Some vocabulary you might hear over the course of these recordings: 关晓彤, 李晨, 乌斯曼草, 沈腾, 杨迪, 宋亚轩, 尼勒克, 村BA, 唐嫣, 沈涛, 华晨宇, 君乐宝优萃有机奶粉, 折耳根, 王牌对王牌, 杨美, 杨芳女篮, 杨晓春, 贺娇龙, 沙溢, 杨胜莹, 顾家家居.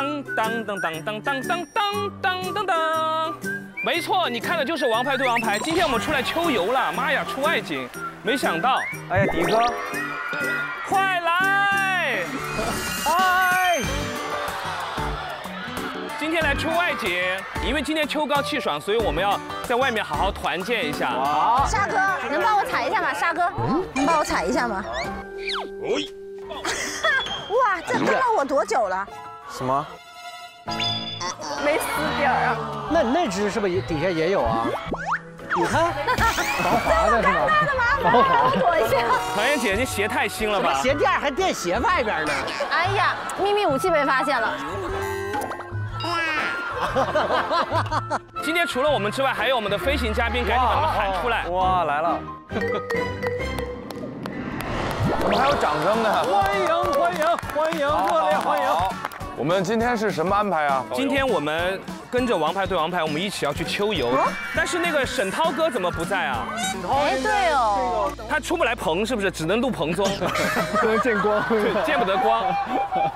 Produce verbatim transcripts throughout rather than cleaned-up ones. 当当当当当当当当当当。没错，你看的就是王牌对王牌。今天我们出来秋游了，妈呀，出外景，没想到。哎呀，迪哥，快来！哎，今天来出外景，因为今天秋高气爽，所以我们要在外面好好团建一下。哇！沙哥，能帮我踩一下吗？沙哥，能帮我踩一下吗？哎。 哇，这跟了我多久了？什么？没死点儿啊？那那只是不是也底下也有啊？你看，防滑的是吗？防滑，躲一下。团圆姐，这鞋太新了吧？鞋垫还垫鞋外边呢。哎呀，秘密武器被发现了。今天除了我们之外，还有我们的飞行嘉宾，赶紧把他们喊出来！哇，来了。 我们还有掌声呢！欢迎欢迎欢迎，热烈欢迎！我们今天是什么安排啊？今天我们跟着王牌对王牌，我们一起要去秋游。但是那个沈涛哥怎么不在啊？沈涛，哎，对哦，他出不来棚是不是？只能录棚综，不能见光，见不得光。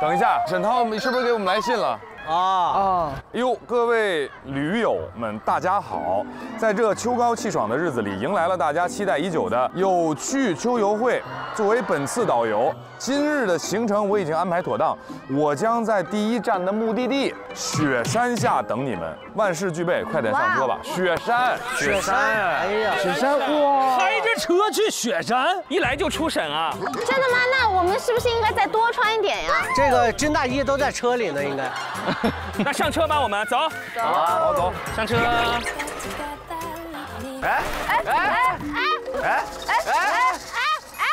等一下，沈涛，你是不是给我们来信了？ 啊啊！哟，各位驴友们，大家好！在这秋高气爽的日子里，迎来了大家期待已久的有趣秋游会。作为本次导游，今日的行程我已经安排妥当，我将在第一站的目的地雪山下等你们。万事俱备，快点上车吧！雪山，雪山，哎呀，雪山哇！开着车去雪山，一来就出省啊！真的吗？那我们是不是应该再多穿一点呀？这个军大衣都在车里呢，应该。 那上车吧，我们走，走，走，走，上车。哎哎哎哎哎哎哎哎哎！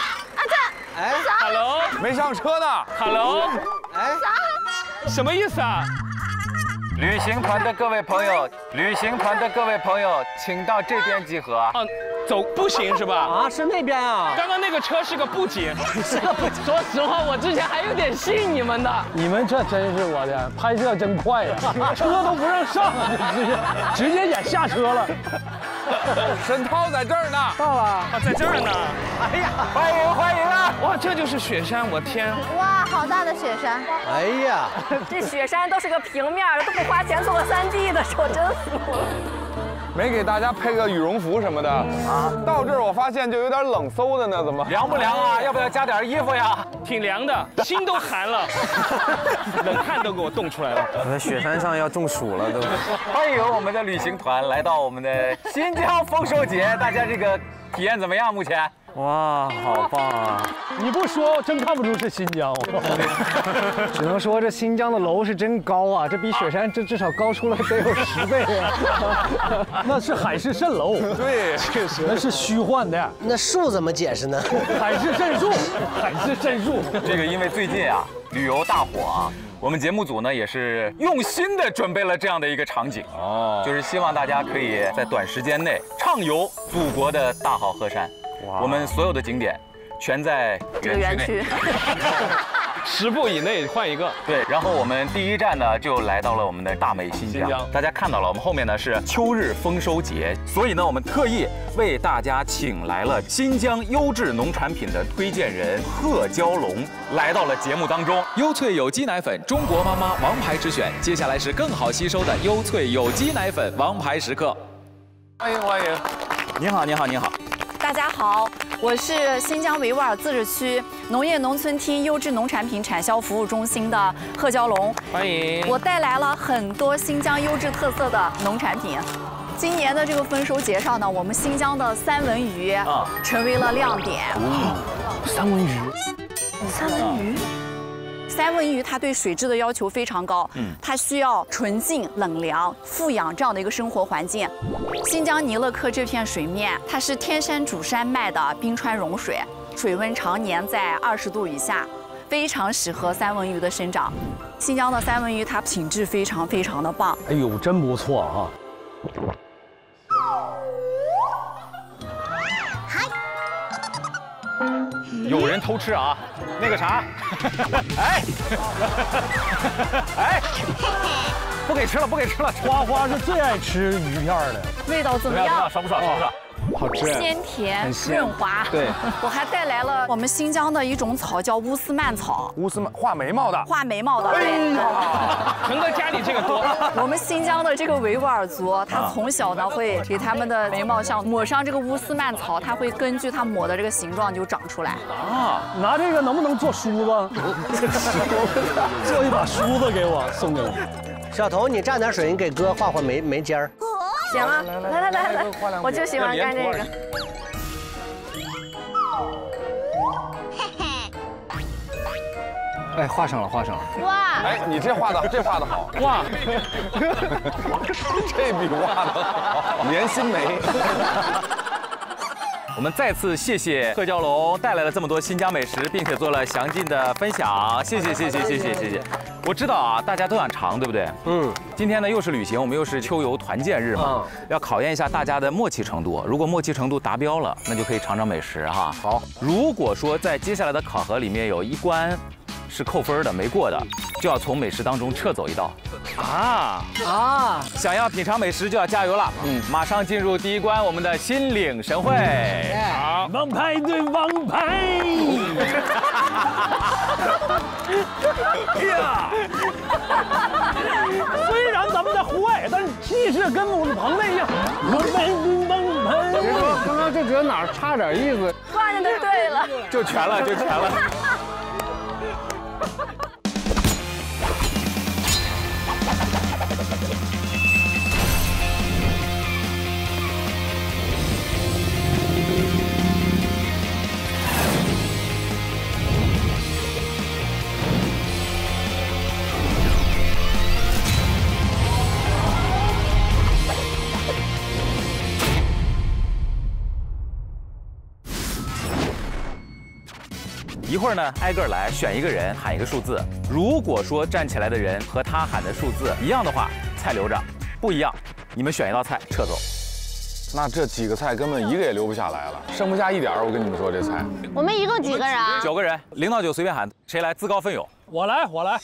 啊这，哎 ，hello， 没上车呢 ，hello， 哎，啥？什么意思啊？旅行团的各位朋友，旅行团的各位朋友，请到这边集合。啊，走不行是吧？啊，是那边啊。刚刚那个车是个布景，是个布景。说实话，我之前还有点信你们的。你们这真是我的拍摄真快呀，车都不让上，直接直接也下车了。沈涛在这儿呢，到了啊，在这儿呢。哎呀，欢迎欢迎啊！哇，这就是雪山，我天！哇，好大的雪山！哎呀，这雪山都是个平面的，都不花钱做个三 D 的，我真服了。 没给大家配个羽绒服什么的啊！到这儿我发现就有点冷飕的呢，怎么凉不凉啊？要不要加点衣服呀？挺凉的，心都寒了，冷汗都给我冻出来了。我在雪山上要中暑了都。欢迎我们的旅行团来到我们的新疆丰收节，大家这个体验怎么样？目前？ 哇，好棒啊！你不说，我真看不出是新疆。只能说这新疆的楼是真高啊，这比雪山这至少高出了得有十倍啊！那是海市蜃楼，对，确实那是虚幻的。那树怎么解释呢？海市蜃树，海市蜃树。这个因为最近啊，旅游大火啊。 我们节目组呢也是用心的准备了这样的一个场景哦，就是希望大家可以在短时间内畅游祖国的大好河山。我们所有的景点全在园区内，十步以内换一个。对，然后我们第一站呢就来到了我们的大美新疆。大家看到了，我们后面呢是秋日丰收节，所以呢我们特意为大家请来了新疆优质农产品的推荐人贺娇龙。 来到了节目当中，优萃有机奶粉，中国妈妈王牌之选。接下来是更好吸收的优萃有机奶粉王牌时刻。欢迎欢迎，你好你好你好，大家好，我是新疆维吾尔自治区农业农村厅优质农产品产销服务中心的贺娇龙，欢迎。我带来了很多新疆优质特色的农产品。 今年的这个丰收节上呢，我们新疆的三文鱼啊成为了亮点。三文鱼，三文鱼，三文鱼它对水质的要求非常高，嗯，它需要纯净、冷凉、富氧这样的一个生活环境。新疆尼勒克这片水面，它是天山主山脉的冰川融水，水温常年在二十度以下。 非常适合三文鱼的生长。新疆的三文鱼它品质非常非常的棒。哎呦，真不错啊！有人偷吃啊！那个啥，哎，哎，不给吃了，不给吃了！花花是最爱吃鱼片的。味道怎么样？爽不爽？爽不爽？好吃，鲜甜、很鲜润滑。对，我还带来了我们新疆的一种草，叫乌斯曼草。乌斯曼画眉毛的，画眉毛的。对，陈哥家里这个多。我们新疆的这个维吾尔族，他从小呢会给他们的眉毛上抹上这个乌斯曼草，他会根据他抹的这个形状就长出来。啊，拿这个能不能做梳子？做一把梳子给我，送给我。小头，你蘸点水你给哥画画眉眉尖儿。 行啊，来来来来，我就喜欢干这个。哎，画上了，画上了。哇！哎，你这画的，这画的好。哇！这笔画的好，年薪梅。我们再次谢谢贺娇龙带来了这么多新疆美食，并且做了详尽的分享，谢谢谢谢谢谢谢谢。我知道啊，大家都想尝，对不对？嗯。今天呢又是旅行，我们又是秋游团建日嘛，嗯、要考验一下大家的默契程度。如果默契程度达标了，那就可以尝尝美食哈。好。如果说在接下来的考核里面有一关是扣分的，没过的，就要从美食当中撤走一道。啊啊！想要品尝美食就要加油了。嗯，马上进入第一关，我们的心领神会。好，王牌对王牌。呀！虽然咱们在户外，但气势跟我们棚内一样。王牌对王牌。别说，刚刚就觉得哪儿差点意思。挂的就对了。就全了，就全了。一会儿呢，挨个来选一个人喊一个数字。如果说站起来的人和他喊的数字一样的话，菜留着；不一样，你们选一道菜撤走。那这几个菜根本一个也留不下来了，剩不下一点儿。我跟你们说，这菜我们一共几个人？九个人，零到九随便喊，谁来自告奋勇。我来，我来。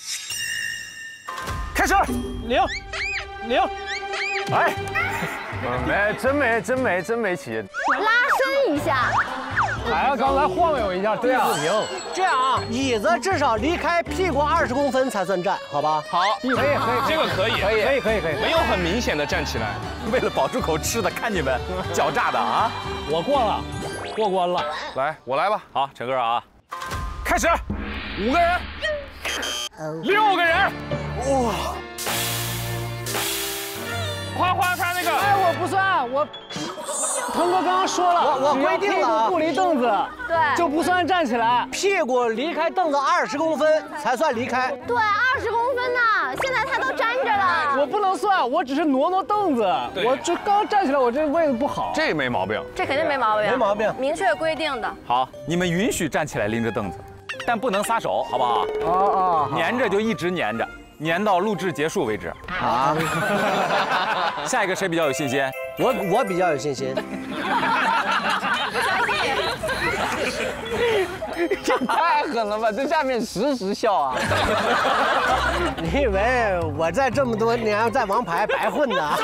开始，零，零，来，没，真没，真没，真没起。拉伸一下。 来啊，刚才晃悠一下，对啊，这样啊，椅子至少离开屁股二十公分才算站，好吧？好，可以可以，这个可以，可以可以可以可以，没有很明显的站起来，为了保住口吃的，看你们狡诈的啊！我过了，过关了，来，我来吧，好，陈哥啊，开始，五个人，六个人，哇！ 花花他那个，哎，我不算，我腾哥刚刚说了，我我规定了，不离凳子，对，就不算站起来，屁股离开凳子二十公分才算离开，对，二十公分呢，现在他都粘着了，我不能算，我只是挪挪凳子，我这刚站起来，我这位置不好，这没毛病，这肯定没毛病，没毛病，明确规定的。好，你们允许站起来拎着凳子，但不能撒手，好不好？哦哦，粘着就一直粘着。 粘到录制结束为止啊！下一个谁比较有信心？我我比较有信心。这太狠了吧！这下面时时笑啊！你以为我在这么多年在王牌白混呢？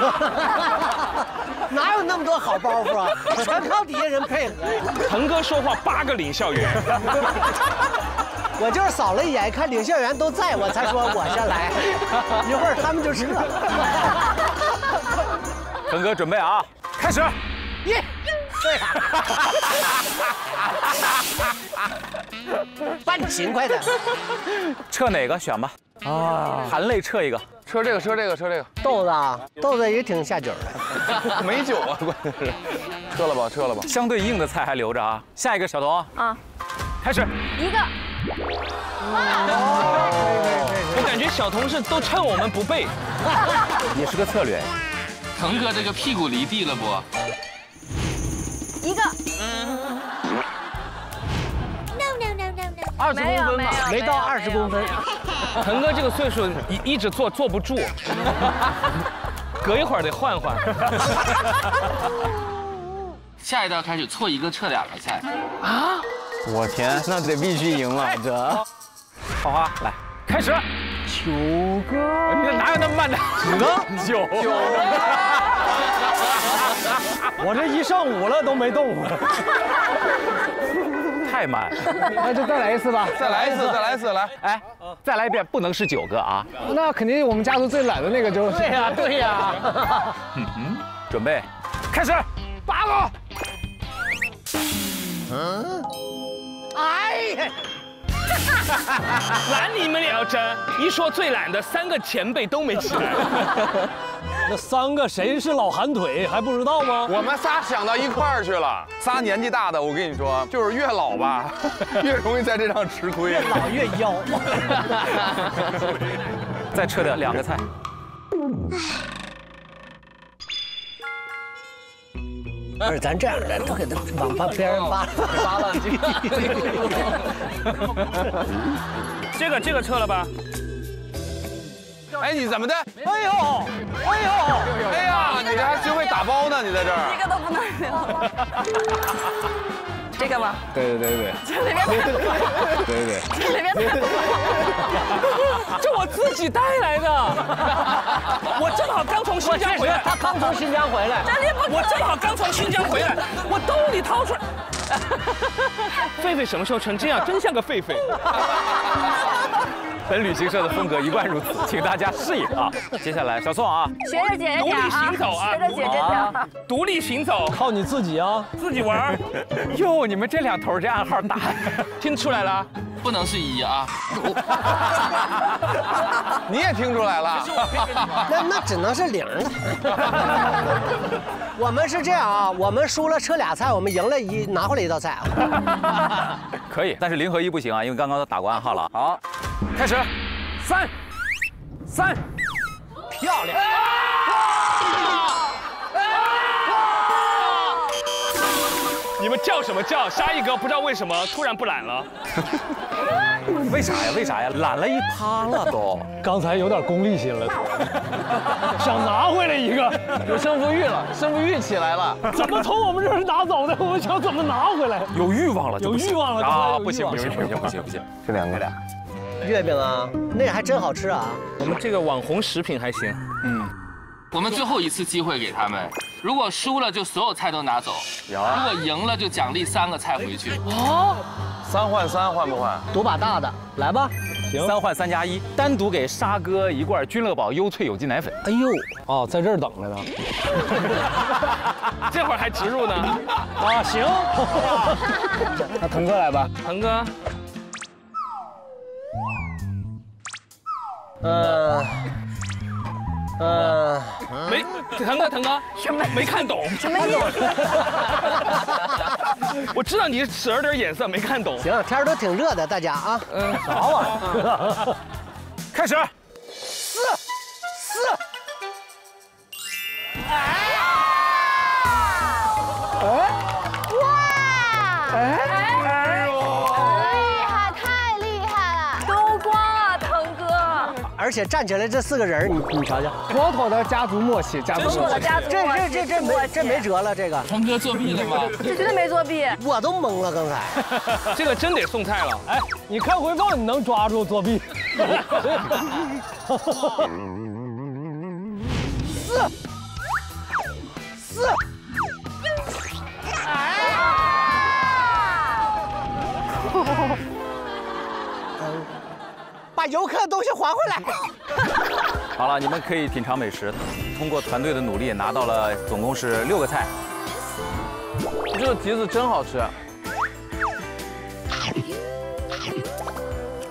哪有那么多好包袱啊？全靠底下人配合。腾哥说话八个领笑员。我就是扫了一眼，看领校员都在，我才说我先来。一会儿他们就撤了。腾哥准备啊，开始！一，对了，搬勤快点。撤哪个选吧？啊，含泪撤一个，撤这个，撤这个，撤这个。豆子啊，豆子也挺下酒的，没酒啊，关键是。撤了吧，撤了吧。相对硬的菜还留着啊。下一个小童啊，啊，开始。一个。 我感觉小同事都趁我们不备，也是个策略。腾哥这个屁股离地了不？一个。No no no no no。二十公分吧，没到二十公分。腾哥这个岁数一一直坐坐不住，隔一会儿得换换。下一道开始错一个撤两个菜。啊？ 我天，那得必须赢了这！花花来，开始。九个，你哪有那么慢的？九个，九个。我这一上午了都没动过，太满。那就再来一次吧，再来一次，再来一次，来，哎，再来一遍，不能是九个啊。那肯定我们家族最懒的那个就是。对呀，对呀。嗯嗯，准备，开始，八个。嗯。哎。 懒你们俩真！一说最懒的三个前辈都没起来，那三个谁是老寒腿还不知道吗？我们仨想到一块儿去了，仨年纪大的，我跟你说，就是越老吧，越容易在这上吃亏，越老越妖。再撤掉两个菜。不是，咱这样的，都给他往旁边扒扒拉去。这个这个撤了吧？哎，你怎么的？哎呦，哎呦，哎呀，你这还学会打包呢？你在这儿？这个都不能留。这个吗？对对对对。这里边。对对。这里边。这我自己带来的。我正好刚从新疆回来。他刚从新疆回来。这里不。我正好刚从新疆回来，我兜里掏出来。狒狒什么时候成这样？真像个狒狒。本旅行社的风格一贯如此，请大家适应啊。接下来，小宋啊，学着姐这条啊，学着姐这条，独立行走，靠你自己啊，自己玩。哟，你们这两头这暗号打，听出来了，不能是一啊。你也听出来了，那那只能是零了。我们是这样啊，我们输了吃俩菜，我们赢了一拿回来一道菜啊。可以，但是零和一不行啊，因为刚刚都打过暗号了。好。 开始，三，三，漂亮！你们叫什么叫？沙溢哥不知道为什么突然不懒了，为啥呀？为啥呀？懒了一趴了都。刚才有点功利心了，想拿回来一个，有胜负欲了，胜负欲起来了。怎么从我们这儿拿走的？我们想怎么拿回来？有欲望了，有欲望了啊！不行不行不行不行不行，这两个俩。 月饼啊，那个还真好吃啊！我们这个网红食品还行。嗯，我们最后一次机会给他们，如果输了就所有菜都拿走，如果赢了就奖励三个菜回去。哦，三换三换不换？赌把大的，来吧。行，三换三加一，单独给沙哥一罐君乐宝优萃有机奶粉。哎呦，哦，在这儿等着呢。这会儿还植入呢。啊，行。那腾哥来吧，腾哥。 呃，呃，没，腾哥，腾哥，什么没看懂？什么意思？我知道你使了点眼色，没看懂。行，天都挺热的，大家啊，嗯，啥玩意儿？开始，四，四，哎，哎，哇，哎。 而且站起来这四个人，你你瞧瞧，妥妥的家族默契，家族默契，这这这这没这没辙了，这个腾哥作弊了吗？这绝对没作弊，我都懵了刚才，这个真得送菜了。哎，你看回放你能抓住作弊？四四，哎呀！ 把游客的东西还回来。好了，你们可以品尝美食。通过团队的努力，拿到了总共是六个菜。这个橘子真好吃，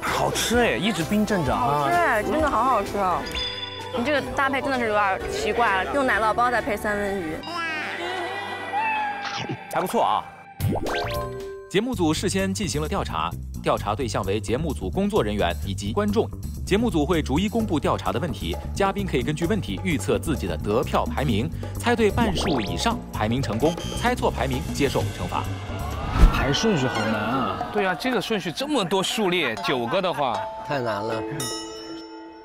好吃哎，一直冰镇着啊。对，真的好好吃啊！你这个搭配真的是有点奇怪了，用奶酪包再配三文鱼，还不错啊。节目组事先进行了调查。 调查对象为节目组工作人员以及观众，节目组会逐一公布调查的问题，嘉宾可以根据问题预测自己的得票排名，猜对半数以上排名成功，猜错排名接受惩罚。排顺序好难啊！对啊，这个顺序这么多数列，九个的话太难了。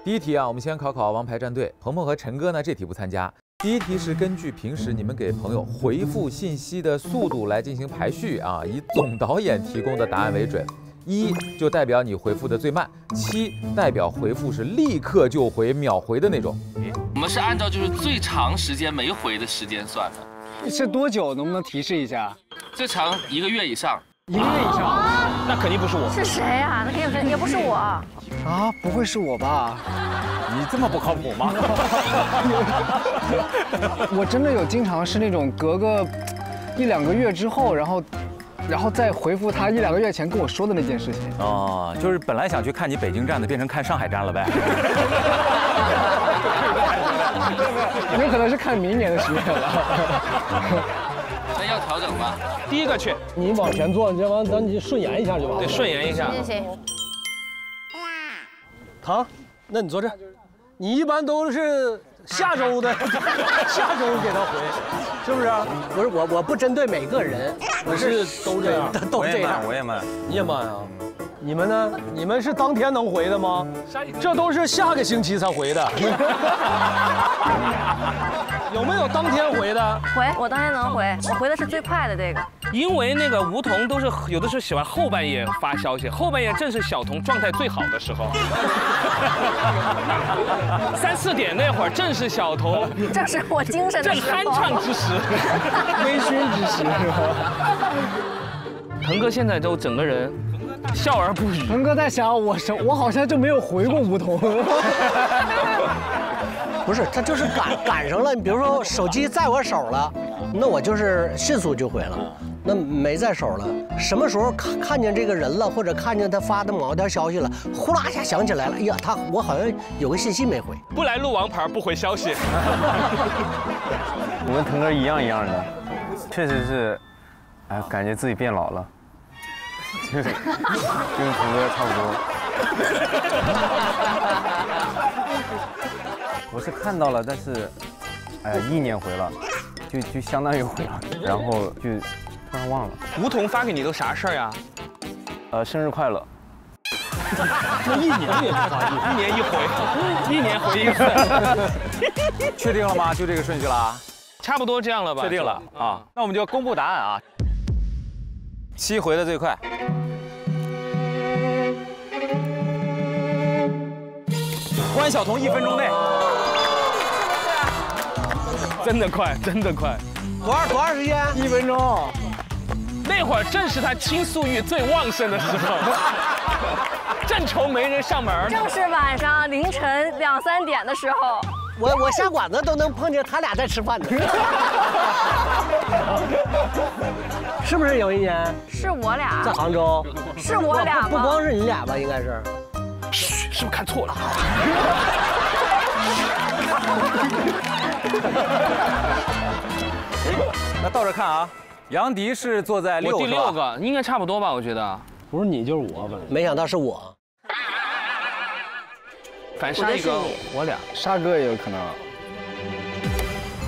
第一题啊，我们先考考王牌战队，鹏鹏和陈哥呢这题不参加。第一题是根据平时你们给朋友回复信息的速度来进行排序啊，以总导演提供的答案为准。 一就代表你回复的最慢，七代表回复是立刻就回、秒回的那种。我们们是按照就是最长时间没回的时间算的。是多久？能不能提示一下？最长一个月以上。一个月以上，啊、那肯定不是我。是谁呀、啊？那肯定不也不是我。啊，不会是我吧？你这么不靠谱吗？我真的有经常是那种隔个一两个月之后，然后。 然后再回复他一两个月前跟我说的那件事情哦，就是本来想去看你北京站的，变成看上海站了呗。有可能是看明年的时间了。那要调整吧。第一个去，你往前坐，你这完咱你顺延一下就完了。对，顺延一下。行行行。唐，那你坐这。你一般都是下周的，下周给他回。 是不是？不是我，我不针对每个人，我是都这样，都这样。我也慢，你也慢啊？你们呢？你们是当天能回的吗？这都是下个星期才回的。有没有当天回的？回，我当天能回，我回的是最快的这个。因为那个梧桐都是有的时候喜欢后半夜发消息，后半夜正是小童状态最好的时候。三四点那会儿正是小童，正是我精神的时候，正酣畅之时。 微醺之时，腾哥现在都整个人笑而不语。腾哥在想，我什我好像就没有回过梧桐。不是，他就是赶赶上了。你比如说，手机在我手了，那我就是迅速就回了。那没在手了，什么时候看看见这个人了，或者看见他发的某条消息了，呼啦一下想起来了，哎呀，他我好像有个信息没回。不来录王牌，不回消息。我跟腾哥一样一样的，确实是，哎，感觉自己变老了，就是跟腾哥差不多。我是看到了，但是，哎呀，意念回了，就就相当于回了，然后就突然忘了。梧桐发给你都啥事儿呀？呃，生日快乐。 这一年也不发一，一年一回，一年回一次。确定了吗？就这个顺序啦，差不多这样了吧？确定了啊，那我们就公布答案啊。七回的最快。关晓彤一分钟内，真的快，真的快。多少多少时间？一分钟。那会儿正是他倾诉欲最旺盛的时候。正愁没人上门，正是晚上凌晨两三点的时候，我我下馆子都能碰见他俩在吃饭呢，是不是？有一年是我俩在杭州，是我俩吗？不光是你俩吧，应该是，是不是看错了？那倒着看啊，杨迪是坐在六个，第六个应该差不多吧？我觉得不是你就是我，没想到是我。 反正沙哥，我俩，沙哥也有可能。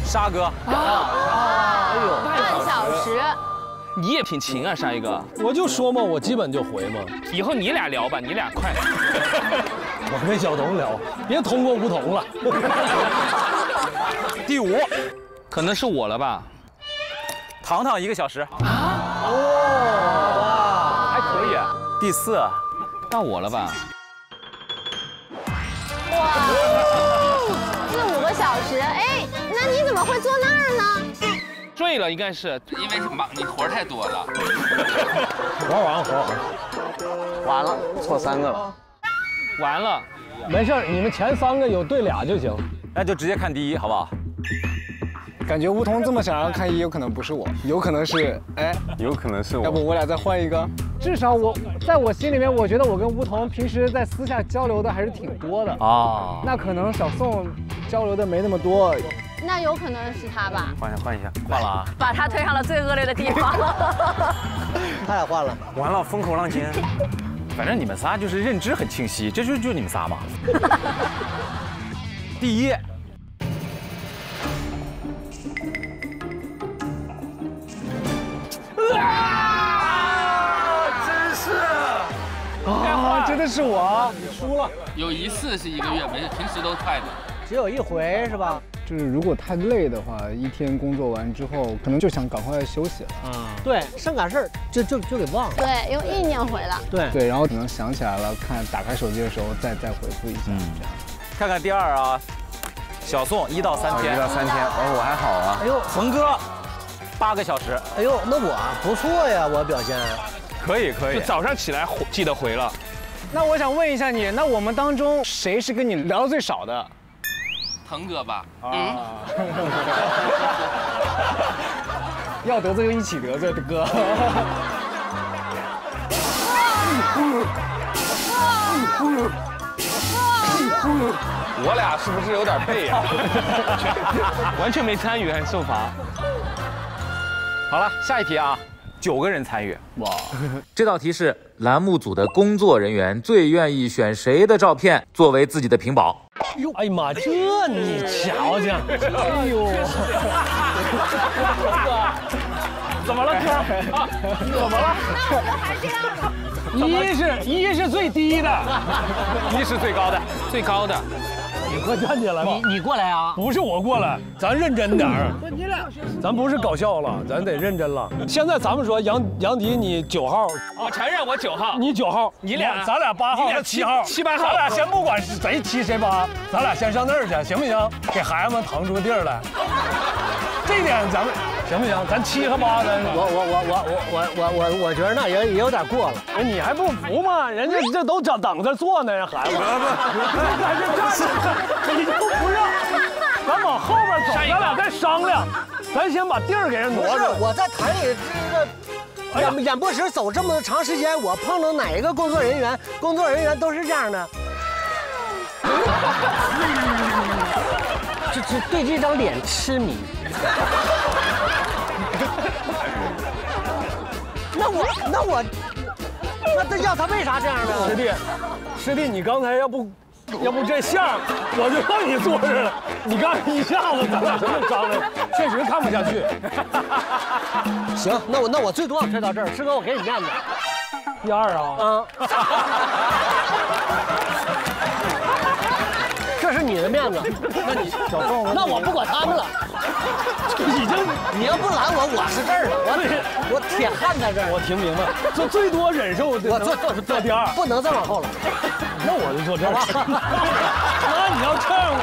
沙哥，啊，哎呦，半小时，你也挺勤啊，沙一哥。我就说嘛，我基本就回嘛。以后你俩聊吧，你俩快。我跟小童聊，别通过梧桐了。第五，可能是我了吧？糖糖一个小时。啊，哦，还可以。第四，到我了吧？ 哇，四五个小时，哎，那你怎么会坐那儿呢？睡了，应该是因为忙，你活太多了。玩完活，完了，错三个了，完了，没事，你们前三个有对俩就行，那就直接看第一，好不好？感觉梧桐这么想要看一，有可能不是我，有可能是，哎，有可能是我，要不我俩再换一个？ 至少我在我心里面，我觉得我跟梧桐平时在私下交流的还是挺多的啊。那可能小宋交流的没那么多，那有可能是他吧？换一下，换一下，换了啊！把他推上了最恶劣的地方。他俩换了，完了，风口浪尖。反正你们仨就是认知很清晰，这就就你们仨嘛。第一，啊 啊，真的是我，你输了。有一次是一个月，没事，平时都快的，只有一回是吧？就是如果太累的话，一天工作完之后，可能就想赶快休息了。嗯，对，上赶事儿就就就给忘了。对，用意念回了。对对，然后可能想起来了，看打开手机的时候再再回复一下，这样。看看第二啊，小宋一到三天，一到三天，哦，我还好啊。哎呦，恒哥八个小时。哎呦，那我不错呀，我表现可以可以。就早上起来记得回了。那我想问一下你，那我们当中谁是跟你聊的最少的？恒哥吧。啊。要得罪就一起得罪，哥。我俩是不是有点背呀？完全没参与还受罚。好了，下一题啊，九个人参与。哇，这道题是栏目组的工作人员最愿意选谁的照片作为自己的屏保。哟，哎呀妈，这你瞧瞧，哎呦，怎么了哥？啊，怎么了？还这样？一是一是最低的，一是最高的，最高的。你快站起来吧！你你过来啊！不是我过来，咱认真点儿。你俩，咱不是搞笑了，咱得认真了。现在咱们说杨杨迪，你九号，我承认我九号，你九号，你俩咱俩八号，你俩七号，七八号，咱俩先不管是谁七谁八，咱俩先上那儿去，行不行？给孩子们腾出个地儿来。这点咱们行不行？咱七和八咱我我我我我我我我觉得那也也有点过了。你还不服吗？人家这都等等着坐呢，人孩子。你就不让，咱往后边走，咱俩再商量。咱先把地儿给人挪着。我在台里这个演演播室走这么长时间，我碰到哪一个工作人员，工作人员都是这样的。这这对这张脸痴迷。那我那我那这要他为啥这样呢？师弟，师弟，你刚才要不。要不这相我就让你坐着了，你刚一下子咱俩就张了，确实看不下去。行，那我那我最多推到这儿，师哥我给你面子。一二啊，嗯，这是你的面子，那你小宋，那我不管他们了。已经，你要不拦我，我是这儿了，我我铁汉在这儿。我听明白，就最多忍受我坐坐第二，不能再往后了。那我就坐这儿了。那你要这样我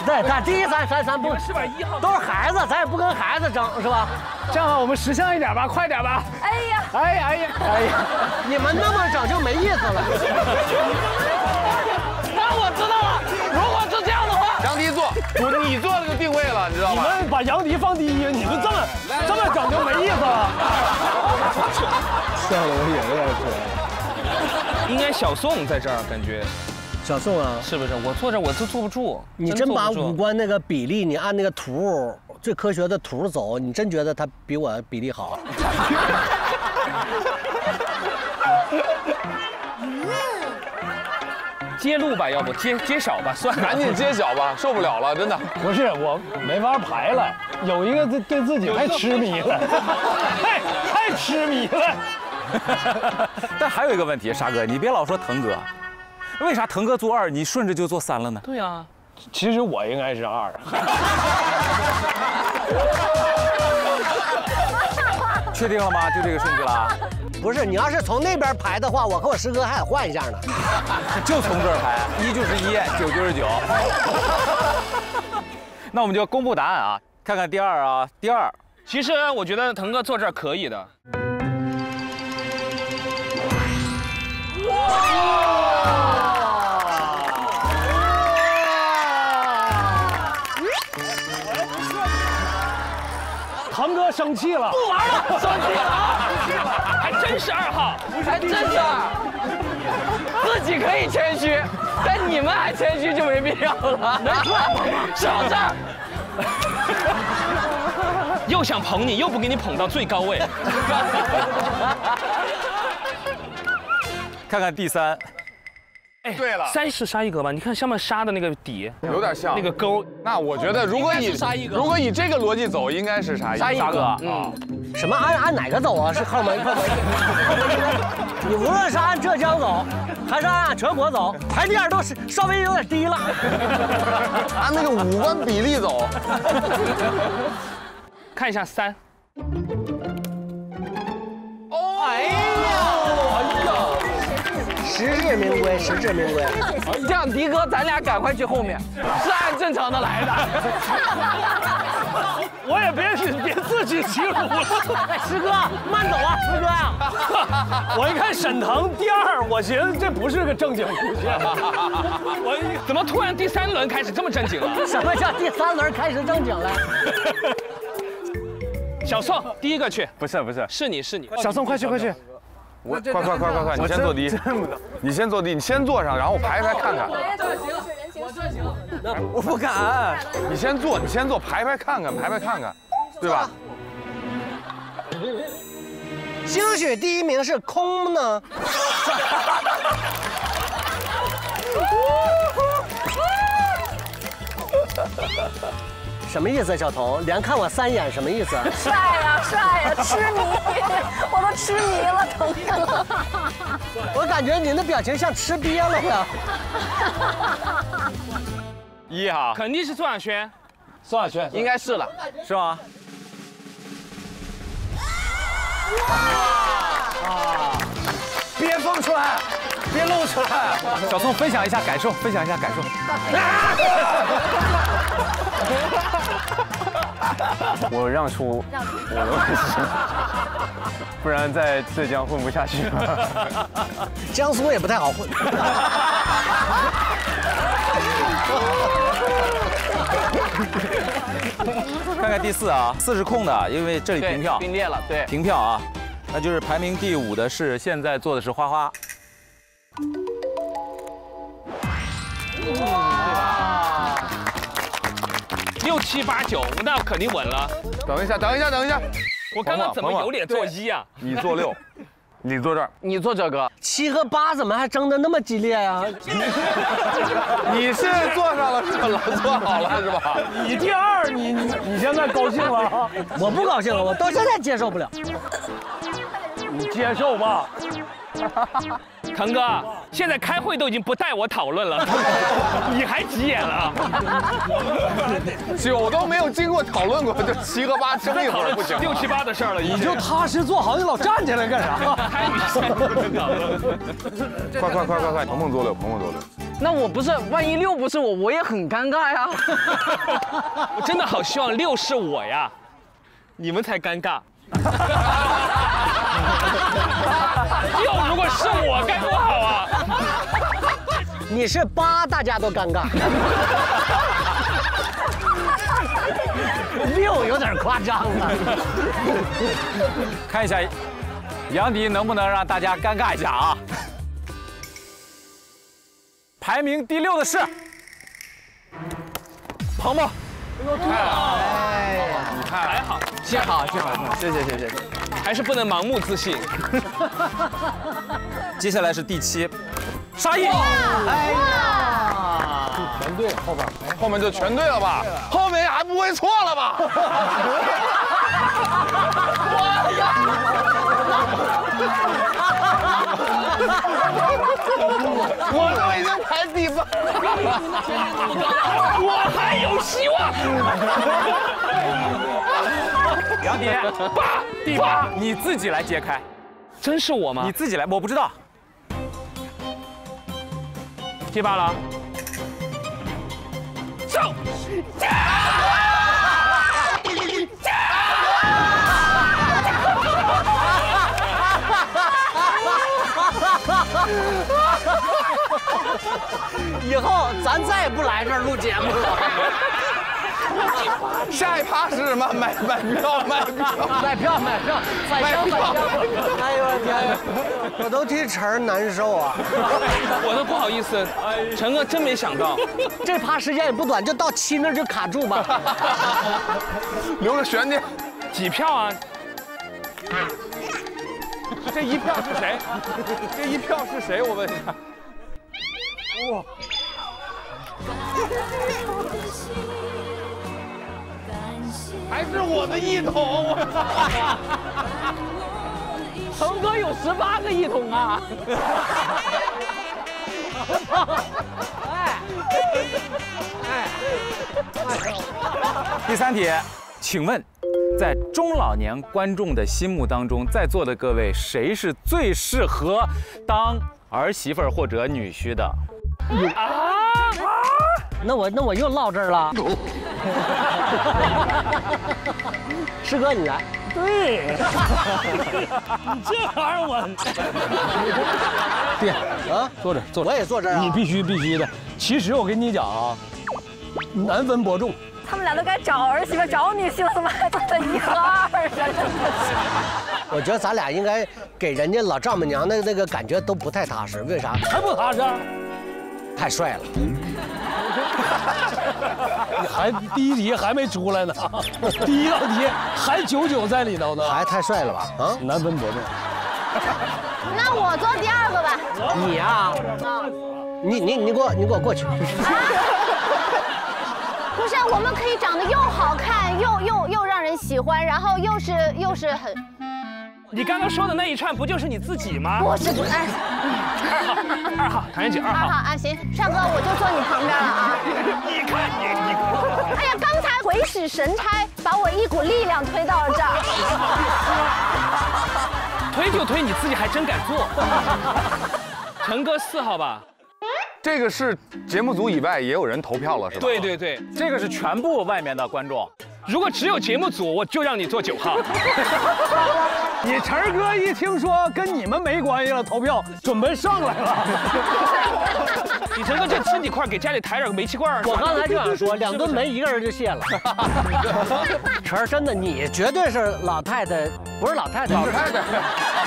我。对，咱第一咱咱咱不是吧？一号都是孩子，咱也不跟孩子争，是吧？这样我们识相一点吧，快点吧。哎呀！哎呀哎呀哎呀！你们那么整就没意思了。那我知道了，如果是这样的话。杨迪坐，我你坐就定位了，你知道吗？你们把杨迪放第一，你们这么这么整就没意思了。笑得我眼泪要出来了。应该小宋在这儿，感觉。小宋啊，是不是？我坐这我就坐不住。你真把五官那个比例，你按那个图最科学的图走，你真觉得他比我比例好？揭露吧，要不揭揭晓吧，算了，赶紧揭晓吧，受不了了，真的。不是我没法排了，有一个对对自己太痴迷了，太太痴迷了。但还有一个问题，沙哥，你别老说腾哥，为啥腾哥做二，你顺着就做三了呢？对啊，其实我应该是二。确定了吗？就这个顺序了？不是，你要是从那边排的话，我和我师哥还得换一下呢。就从这儿排，一就是一，九就是九。那我们就公布答案啊，看看第二啊，第二。其实我觉得腾哥坐这儿可以的。腾哥生气了，不玩了，生气了啊！还真是二号，还真是二，自己可以谦虚，但你们还谦虚就没必要了。能出来吗？少这儿，又想捧你，又不给你捧到最高位。看看第三。对了，三是沙溢格吧？你看下面沙的那个底，有点像那个沟。那我觉得，如果以如果以这个逻辑走，应该是沙溢。沙溢格，嗯，什么按按哪个走啊？是后门后门。你无论是按浙江走，还是按全国走，排第二都是稍微有点低了。按那个五官比例走。看一下三。哎呀！实至名归，实至名归。这样，迪哥，咱俩赶快去后面，是按正常的来的。我也别别自取其辱了。师哥，慢走啊，师哥呀、啊！我一看沈腾第二，我寻思这不是个正经路线。我怎么突然第三轮开始这么正经了、啊？什么叫第三轮开始正经了？小宋第一个去，不是不是，是你是你，小宋快去快去，我快快快快快，你先坐第一，你先坐第一，你先坐上，然后我排排看看。我这行，我不敢。你先坐，你先坐，排排看看，排排看看，对吧？兴许第一名是空呢。什么意思、啊，小童？连看我三眼，什么意思、啊？帅呀、啊、帅呀、啊，痴迷，我都痴迷了，疼死了。我感觉您的表情像吃瘪了呀。一哈，肯定是宋亚轩，宋亚轩应该是了，是吗？哇！啊！别放出来，别露出来。小宋分享一下感受，分享一下感受。啊我让出，我不然在浙江混不下去了。江苏也不太好混。看看第四啊，四是空的，因为这里平票，并列了，对，平票啊，那就是排名第五的是现在做的是花花。六七八九，那肯定稳了。等一下，等一下，等一下，我刚刚怎么有脸做一啊？你坐六，你坐这儿，你坐这个。七和八怎么还争得那么激烈呀？你是坐上了是吧？坐好了是吧？你第二，你你现在高兴了？我不高兴了，我到现在接受不了。你接受吧。腾哥，现在开会都已经不带我讨论了，你还急眼了？酒都没有经过讨论过，就七和八争一会儿不行，六七八的事儿了，你就踏实坐好，你老站起来干啥？参与参与，快快快快快！鹏鹏坐六，鹏鹏坐六。那我不是，万一六不是我，我也很尴尬呀。我真的好希望六是我呀，你们才尴尬。六如果是我该多好啊！你是八，大家都尴尬。六有点夸张了。看一下，杨迪能不能让大家尴尬一下啊？排名第六的是鹏鹏。哎，你看，还好，幸好，幸好，谢谢，谢谢。还是不能盲目自信。接下来是第七，沙溢。哎呀，全对了，后边后面就全对了吧？后面还不会错了吧？我呀！我都已经排第八，我还有希望。杨迪，八，第八，你自己来揭开，真是我吗？你自己来，我不知道。第八了，走，加！加！以后咱再也不来这儿录节目了。下一趴是什么？买买票，买票，买票，买票，买票，买票！哎呦我天，我都替晨儿难受啊！我都不好意思，晨哥真没想到，这趴时间也不短，就到七那就卡住吧，留着悬念。几票啊？这一票是谁？这一票是谁？我问一下。哇！还是我的一桶，腾哥有十八个一桶啊！哎哎，第三题，请问，在中老年观众的心目当中，在座的各位，谁是最适合当儿媳妇或者女婿的。啊啊！那我那我又落这儿了。师哥，你来。对，你这玩意儿我。对啊，坐这，坐这。我也坐这儿。你必须必须的。其实我跟你讲啊，难分伯仲。 他们俩都该找儿媳妇找女婿了，怎么还做了一和二啊？我觉得咱俩应该给人家老丈母娘的那个感觉都不太踏实，为啥？还不踏实？太帅了！你还第一题还没出来呢，第一道题还九九在里头呢，还太帅了吧？啊，难分伯仲。那我做第二个吧。你呀、啊？你你你给我你给我过去。啊 不是，我们可以长得又好看，又又又让人喜欢，然后又是又是很。你刚刚说的那一串不就是你自己吗？我是不哎。二号，二号，唐嫣姐，二号。二号啊，行，帅哥，我就坐你旁边了啊。你看你，你看。哎呀，刚才鬼使神差把我一股力量推到了这儿。推就推，你自己还真敢做。陈哥四号吧。 这个是节目组以外也有人投票了，是吧？对对对，这个是全部外面的观众。如果只有节目组，我就让你做九号。你晨儿哥一听说跟你们没关系了，投票准备上来了。你晨哥这身体块给家里抬点煤气罐。我刚才就想说，两吨煤一个人就卸了。晨儿真的，你绝对是老太太，不是老太太，老太太。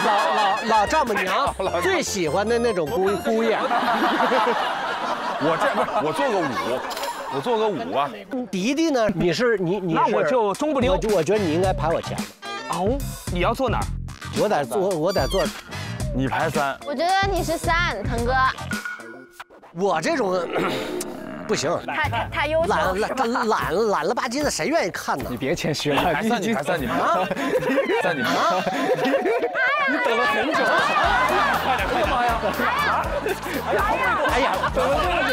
老老老丈母娘最喜欢的那种姑姑爷，我这不是我做个五，我做个五啊。迪迪呢？你是你你那我就中不溜。我我觉得你应该排我前。哦，你要坐哪儿？我得坐我得坐，你排三。我觉得你是三，腾哥。我这种不行，太太太优秀，懒懒懒懒了吧唧的，谁愿意看呢？你别谦虚了，排三你排三你啊，三你啊。 你等了很久，快点，快点！妈呀！哎呀，哎呀，等了这么久，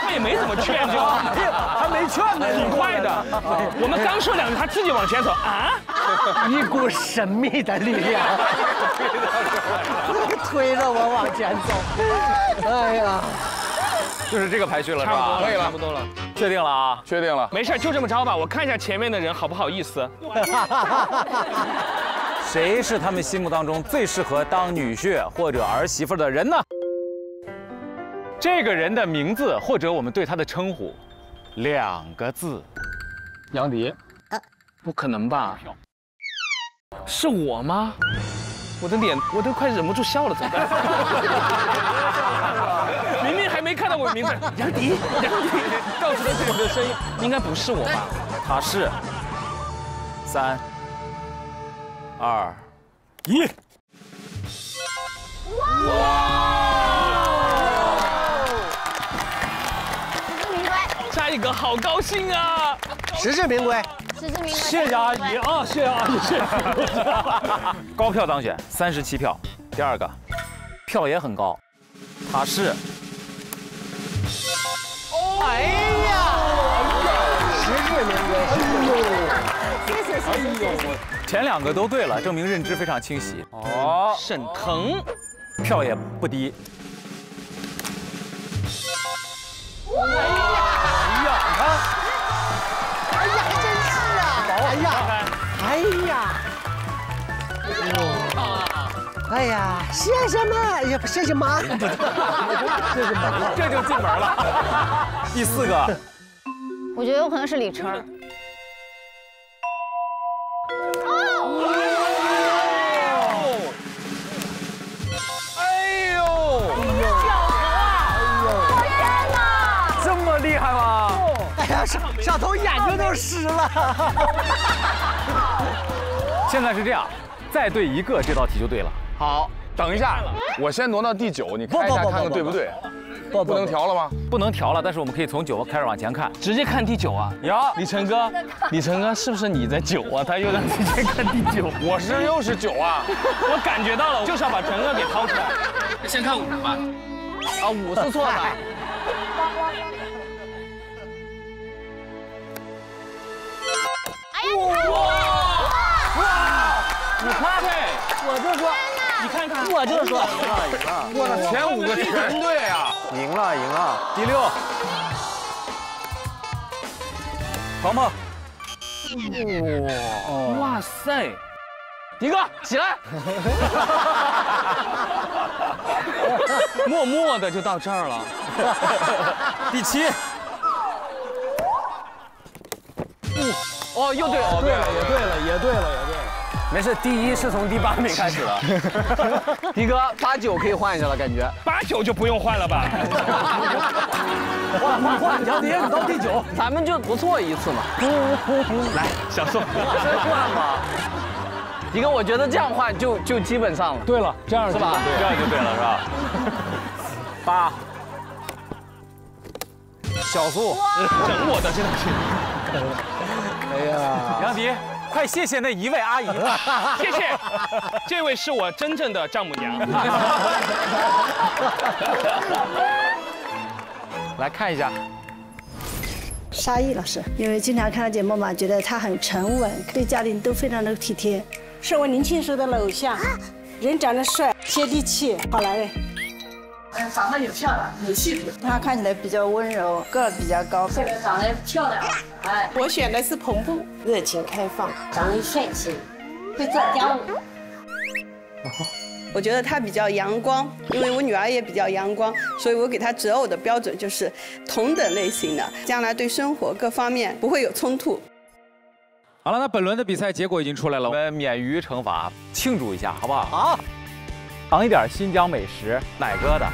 他也没怎么劝就，还没劝呢，挺快的。我们刚说两句，他自己往前走啊！一股神秘的力量推着我往前走。哎呀，就是这个排序了，是吧？可以了，差不多了。 确定了啊，确定了，没事，就这么着吧。我看一下前面的人好不好意思。谁是他们心目当中最适合当女婿或者儿媳妇的人呢？这个人的名字或者我们对他的称呼，两个字，杨迪。啊、不可能吧？是我吗？我的脸，我都快忍不住笑了，怎么办？明明还没看到我名字，杨迪，杨迪，到处都是你的声音，应该不是我吧？他是。三、二、一。哇！实至名归。下一个，好高兴啊！实至名归。 谢谢阿姨啊，谢谢阿姨，谢谢。高票当选，三十七票。第二个，票也很高，他是。哎呀！实至名归。谢谢谢谢谢谢。前两个都对了，证明认知非常清晰。哦，沈腾，票也不低。哇！哎呀，你看。 哎呀，哎呀，哎呀，谢谢妈，也不谢谢妈，谢谢妈，这就进门了。第四个，我觉得有可能是李晨。哦，哎呦，巧合啊！天哪，这么厉害吗？ 小小头眼睛都湿了。现在是这样，再对一个这道题就对了。好，等一下，我先挪到第九，你看一下看看对不对？不不能调了吗？不能调了，但是我们可以从九开始往前看，直接看第九啊。有李晨哥，李晨哥是不是你在九啊？他又让直接看第九，我是又是九啊。我感觉到了，就是要把晨哥给掏出来。先看五吧。啊，五是错的。 哇哇！你看，我就说，你看看，我了，就是说赢了，赢了！我的前五个全对啊，赢了，赢了！第六，鹏鹏，哇，哇塞！ 迪哥，起来！默默的就到这儿了。第七，哦，又对，对了，也对了，也对了，也对了。没事，第一是从第八名开始的。迪哥，八九可以换一下了，感觉。八九就不用换了吧？换换换，杨迪你到第九，咱们就不错一次嘛。来，小宋，真换吗？ 迪哥，我觉得这样换就就基本上了。对了，这样是吧？这样就对了，是吧？八，小苏，整我的真的是。哎呀，杨迪，快谢谢那一位阿姨，谢谢，这位是我真正的丈母娘。来看一下。 沙溢老师，因为经常看他节目嘛，觉得他很沉稳，对家庭都非常的体贴，是我年轻时候的偶像。人长得帅，接地气，好男人。嗯，长得也漂亮，有气质。他看起来比较温柔，个儿比较高。这个长得漂亮，哎，我选的是彭步，热情开放，长得帅气，会做家务。我觉得他比较阳光，因为我女儿也比较阳光，所以我给她择偶的标准就是同等类型的，将来对生活各方面不会有冲突。好了，那本轮的比赛结果已经出来了，我们免于惩罚，庆祝一下，好不好？好，尝一点新疆美食奶疙瘩。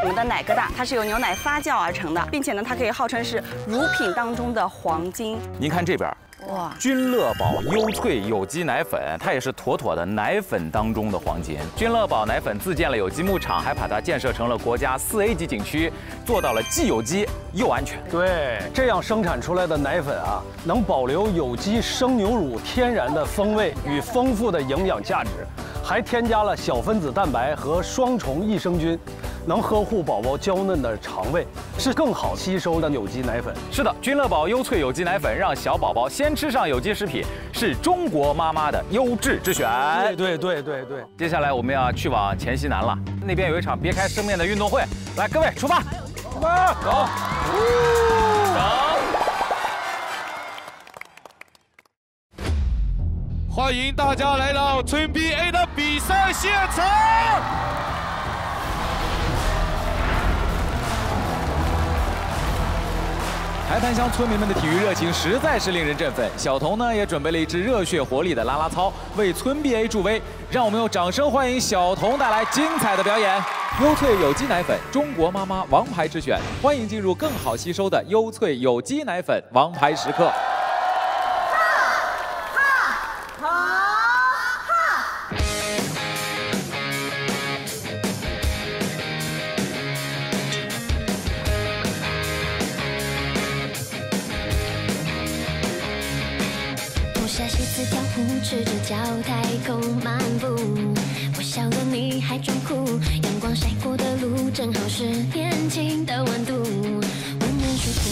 我们的奶疙瘩它是由牛奶发酵而成的，并且呢，它可以号称是乳品当中的黄金。您看这边。 哇！君乐宝优萃有机奶粉，它也是妥妥的奶粉当中的黄金。君乐宝奶粉自建了有机牧场，还把它建设成了国家四 A 级景区，做到了既有机又安全。对，这样生产出来的奶粉啊，能保留有机生牛乳天然的风味与丰富的营养价值，还添加了小分子蛋白和双重益生菌。 能呵护宝宝娇嫩的肠胃，是更好吸收的有机奶粉。是的，君乐宝优萃有机奶粉让小宝宝先吃上有机食品，是中国妈妈的优质之选。对对对对对。接下来我们要去往黔西南了，那边有一场别开生面的运动会。来，各位出发，出发，走，走。欢迎大家来到村 B A 的比赛现场。 海滩乡村民们的体育热情实在是令人振奋。小童呢也准备了一支热血活力的啦啦操，为村 B A 助威。让我们用掌声欢迎小童带来精彩的表演。优萃有机奶粉，中国妈妈王牌之选，欢迎进入更好吸收的优萃有机奶粉王牌时刻。 赤着脚太空漫步，我笑了你还装酷，阳光晒过的路正好是年轻的温度，温暖舒服。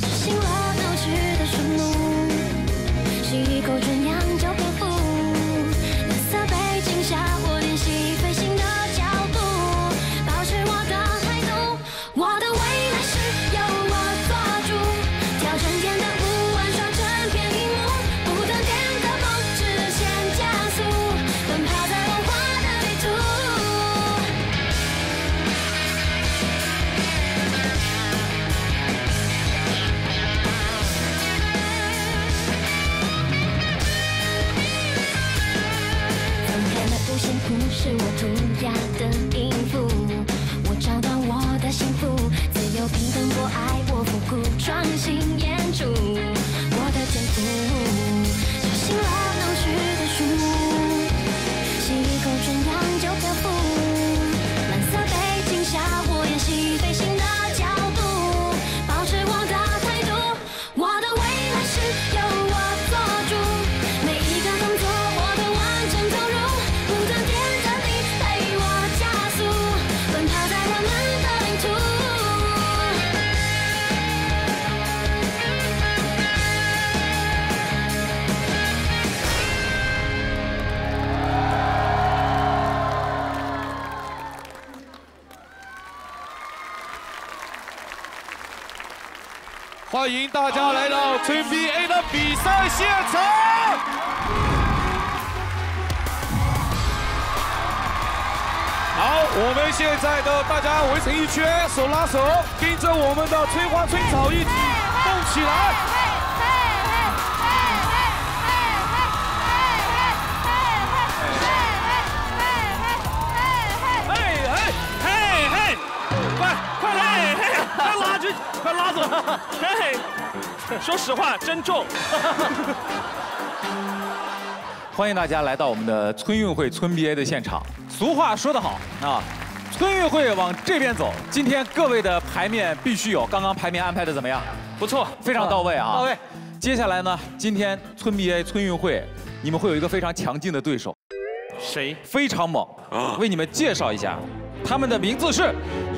执行了闹剧的顺路，吸一口纯氧就漂浮，蓝色背景下我练习飞行的脚步，保持我的态度，我的未来是由我做主，挑战简单。 是我涂鸦的音符，我找到我的幸福，自由平等我爱我复古，创新演出，我的天赋，小心了闹剧的序幕，吸一口纯氧就漂浮，蓝色背景下我演戏飞行的脚步，保持我的态度，我的未来是由我做主，每一个动作我都完整投入。 不断点赞你陪我加速。欢迎大家来到村 B A 的比赛现场。 好，我们现在的大家围成一圈，手拉手，跟着我们的催花催草一起动起来。嘿嘿嘿嘿快快嘿嘿，快拉住，快拉走！嘿，说实话，真重。欢迎大家来到我们的村运会村 B A 的现场。 俗话说得好啊，村运会往这边走。今天各位的牌面必须有，刚刚牌面安排的怎么样？不错，非常到位啊。到位。接下来呢，今天村 B A 村运会，你们会有一个非常强劲的对手，谁？非常猛啊！为你们介绍一下，他们的名字是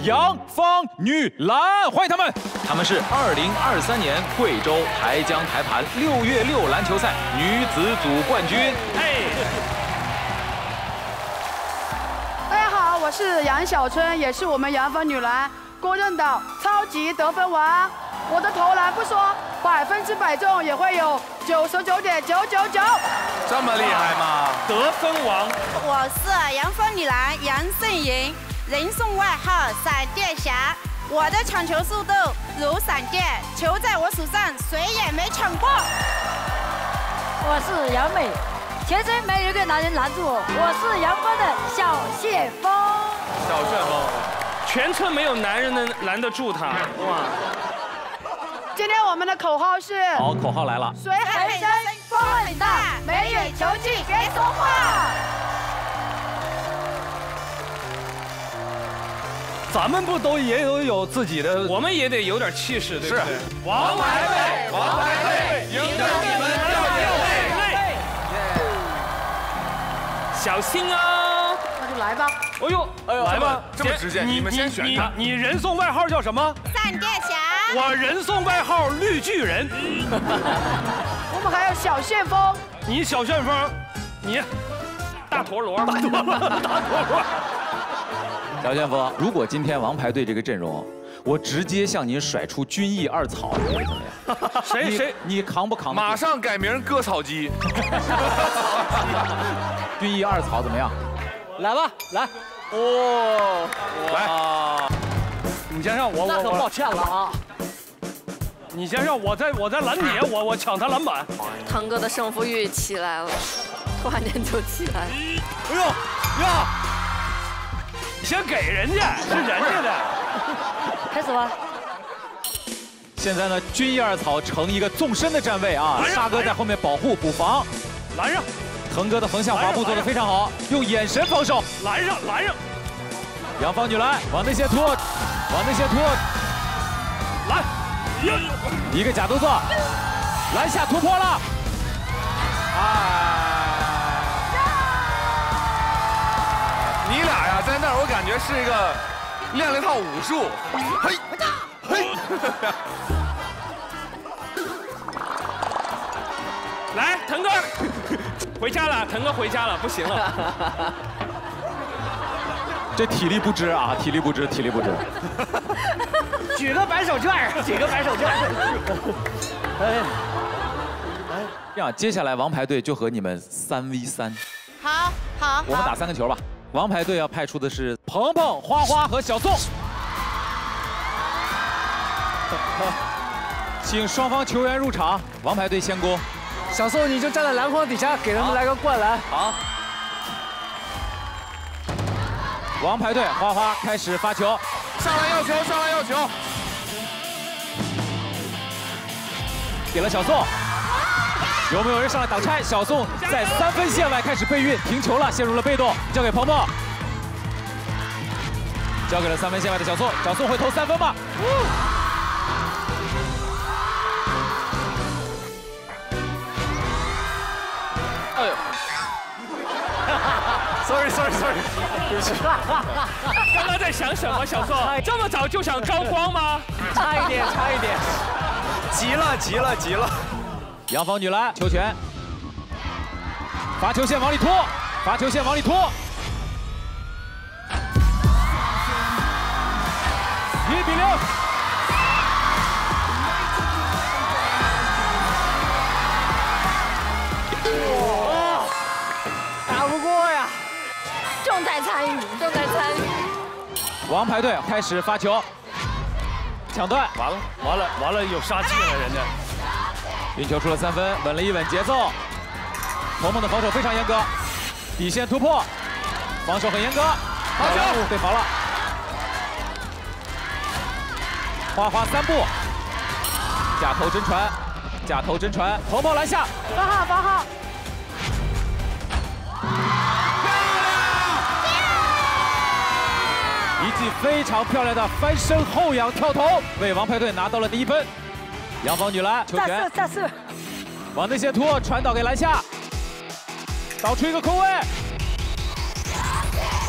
杨芳女篮，欢迎他们。他们是二零二三年贵州台江台盘六月六篮球赛女子组冠军。哎。 我是杨晓春，也是我们杨芳女篮公认的超级得分王。我的投篮不说，百分之百中也会有九十九点九九九。这么厉害吗？得分王。我是杨芳女篮杨胜莹，人送外号闪电侠。我的抢球速度如闪电，球在我手上，谁也没抢过。我是杨美。 全身没有一个男人拦住我，我是杨芳的小旋风。小旋风，全村没有男人能拦得住他。哇！今天我们的口号是，好，口号来了，水很深，风很大，没有球技别说话。咱们不都也都有自己的，我们也得有点气势，对不对？是。王牌队，王牌队，赢得你们的眼泪。 小心啊！那就来吧。哎呦，哎呦，来吧，这么直接，你们先选他。你人送外号叫什么？闪电侠。我人送外号绿巨人。我们还有小旋风。你小旋风，你大陀螺，大陀螺，大陀螺。小旋风，如果今天王牌队这个阵容，我直接向您甩出军艺二草，你会怎么样？谁谁你扛不扛？马上改名割草机。 军艺二草怎么样？来吧，来，哦，来，你先让我，那可抱歉了啊！你先让我在我在拦你，我我抢他篮板。堂哥的胜负欲起来了，突然间就起来了。哎呦呀！先给人家，是人家的。开始吧。现在呢，军艺二草成一个纵深的站位啊，沙哥在后面保护补防，拦上。 腾哥的横向滑步做得非常好，用眼神防守，拦上，拦上。杨芳女篮往内线突，往内线突，来，一个假动作，篮下突破了。哎，你俩呀，在那儿我感觉是一个练了一套武术。嘿，嘿，来，腾哥。 回家了，腾哥回家了，不行了。这体力不支啊，体力不支，体力不支。举个白手绢，举个白手绢。哎，哎，这样，接下来王牌队就和你们三 v 三。好，好，我们打三个球吧。王牌队要派出的是鹏鹏、花花和小宋。请双方球员入场，王牌队先攻。 小宋，你就站在篮筐底下，给他们来个灌篮。好。王牌队花花开始发球，上来要球，上来要球，给了小宋。有没有人上来挡拆？小宋在三分线外开始备运，停球了，陷入了被动，交给鹏鹏，交给了三分线外的小宋。小宋会投三分吗？ sorry sorry sorry， 对不起。刚刚在想什么，小宋？这么早就想高光吗？差一点，差一点。急了，急了，急了。杨芳女篮球权，罚球线往里拖，罚球线往里拖。一比零。重在参与，重在参与。王牌队开始发球，抢断，完了，完了，完了，有杀气了，人家。运球出了三分，稳了一稳节奏。萌萌的防守非常严格，底线突破，防守很严格，罚球被罚了。花花三步，假投真传，假投真传，头帽篮下，八号，八号。 一记非常漂亮的翻身后仰跳投，为王牌队拿到了第一分。杨芳女篮球权，再次，往内线突破，传导给篮下，导出一个空位，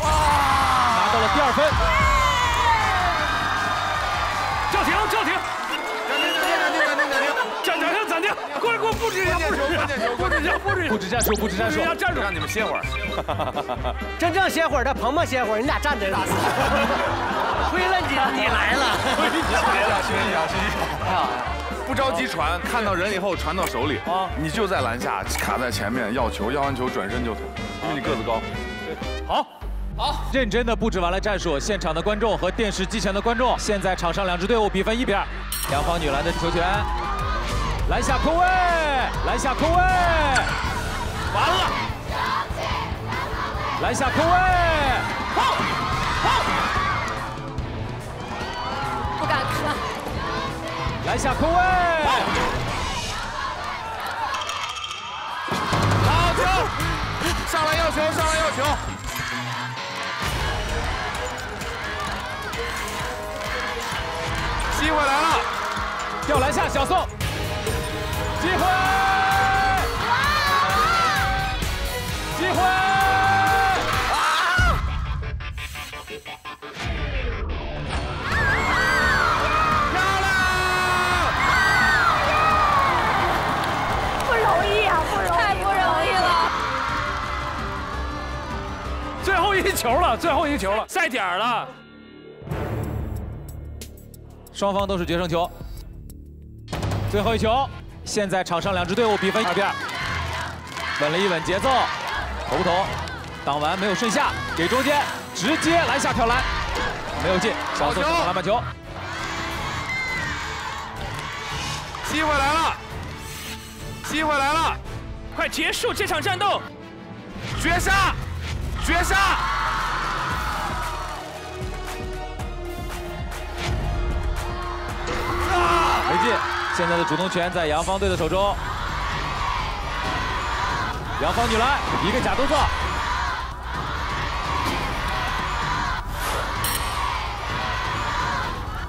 哇，拿到了第二分。暂停，暂停，暂停，暂停，暂停，暂停，暂停，过来给我布置一下，布置一下，布置一下，布置一下，布置战术，布置战术，战术，让你们歇会儿。 真正歇会儿的，鹏鹏歇会儿，你俩站着打死。亏了你，你来了。亏你来了，学习啊，学习啊。不着急传，看到人以后传到手里，你就在篮下卡在前面要球，要完球转身就投，因为你个子高。好，好，认真的布置完了战术，现场的观众和电视机前的观众，现在场上两支队伍比分一比二，杨芳女篮的球权，篮下空位，篮下空位，完了。 篮下空位，跑跑，不敢看。篮下空位，好球！上来要球，上来要球。机会来了，吊篮下小宋，机会，机会。 球了，最后一个球了，赛点了。双方都是决胜球，最后一球。现在场上两支队伍比分二比二，稳了一稳节奏，投不投？挡完没有顺下，给中间，直接篮下跳篮，没有进。小宋抢篮板球，机会来了，机会来了，快结束这场战斗，绝杀，绝杀！ 没进，现在的主动权在杨芳队的手中。杨芳女篮一个假动作，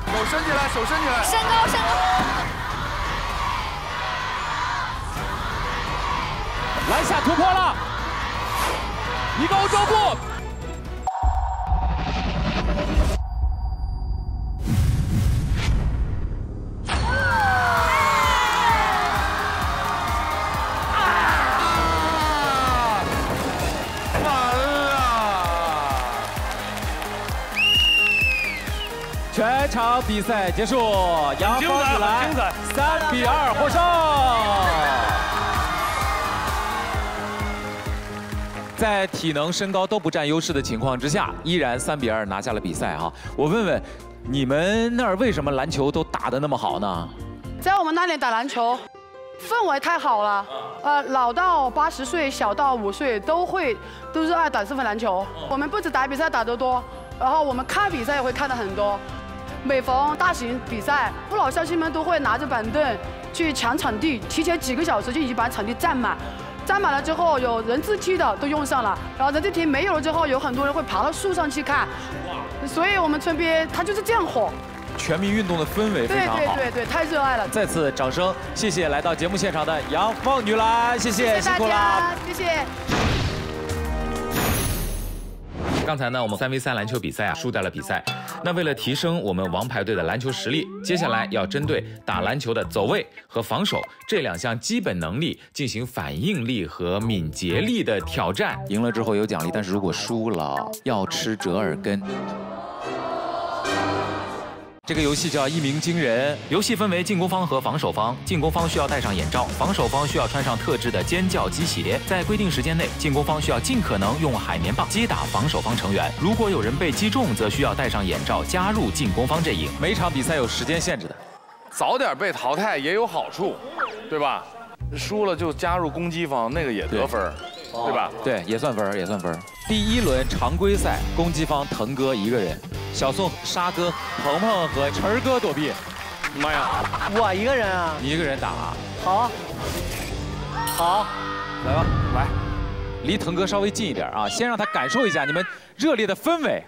手伸起来，手伸起来，身高，身高。篮下突破了，一个欧洲步。 全场比赛结束，杨芳女篮三比二获胜。在体能、身高都不占优势的情况之下，依然三比二拿下了比赛啊！我问问，你们那儿为什么篮球都打得那么好呢？在我们那里打篮球，氛围太好了，呃，老到八十岁，小到五岁都会都热爱打这份篮球。我们不止打比赛打得多，然后我们看比赛也会看得很多。 每逢大型比赛，不老校区们都会拿着板凳去抢场地，提前几个小时就已经把场地占满。占满了之后，有人字梯的都用上了，然后人字梯没有了之后，有很多人会爬到树上去看。所以我们村 B A 它就是这样火。全民运动的氛围非常好。对对对对，太热爱了。再次掌声，谢谢来到节目现场的杨芳女篮，谢谢，辛苦啦，谢谢。 刚才呢，我们三 v 三篮球比赛啊，输掉了比赛。那为了提升我们王牌队的篮球实力，接下来要针对打篮球的走位和防守这两项基本能力进行反应力和敏捷力的挑战。赢了之后有奖励，但是如果输了要吃折耳根。这个游戏叫一鸣惊人。游戏分为进攻方和防守方，进攻方需要戴上眼罩，防守方需要穿上特制的尖叫击鞋。在规定时间内，进攻方需要尽可能用海绵棒击打防守方成员。如果有人被击中，则需要戴上眼罩加入进攻方阵营。每场比赛有时间限制的，早点被淘汰也有好处，对吧？输了就加入攻击方，那个也得分。 对吧？对，也算分，也算分。第一轮常规赛，攻击方腾哥一个人，小宋、沙哥、鹏鹏和晨儿哥躲避。妈呀！我一个人啊！你一个人打？好，好，来吧，来，离腾哥稍微近一点啊，先让他感受一下你们热烈的氛围。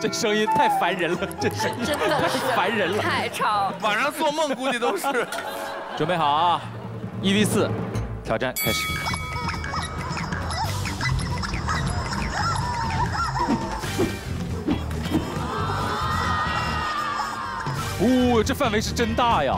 这声音太烦人了，这声音真的是烦人了，太吵。晚上做梦估计都是。准备好啊，一 v 四，挑战开始。哦，这范围是真大呀！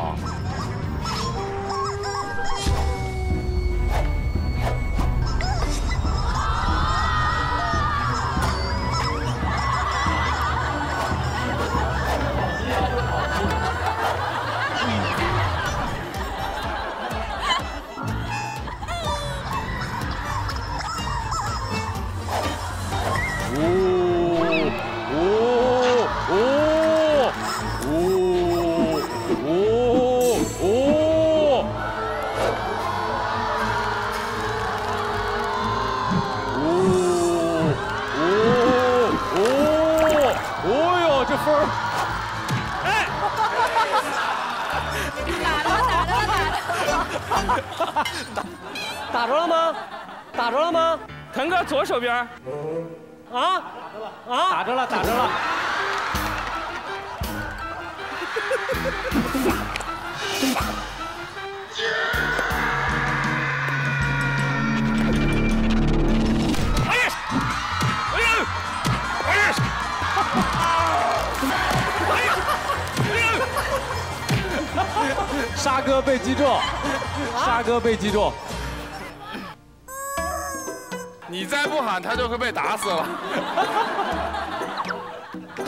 打着了吗？打着了吗？腾哥左手边。啊啊！打着了，打着了。哎呀！哎呀！哎呀！哎呀！沙哥被击中，沙哥被击中。 你再不喊，他就会被打死了。你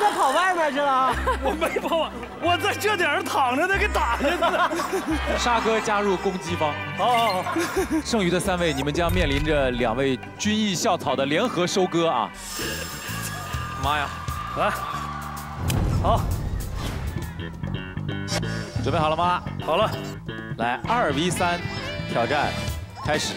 咋跑外面去了？我没跑，我在这点上躺着呢，给打下去了。沙哥加入攻击方。哦，剩余的三位，你们将面临着两位军艺校草的联合收割啊！妈呀，来，好，准备好了吗？好了，来二 v 三挑战开始。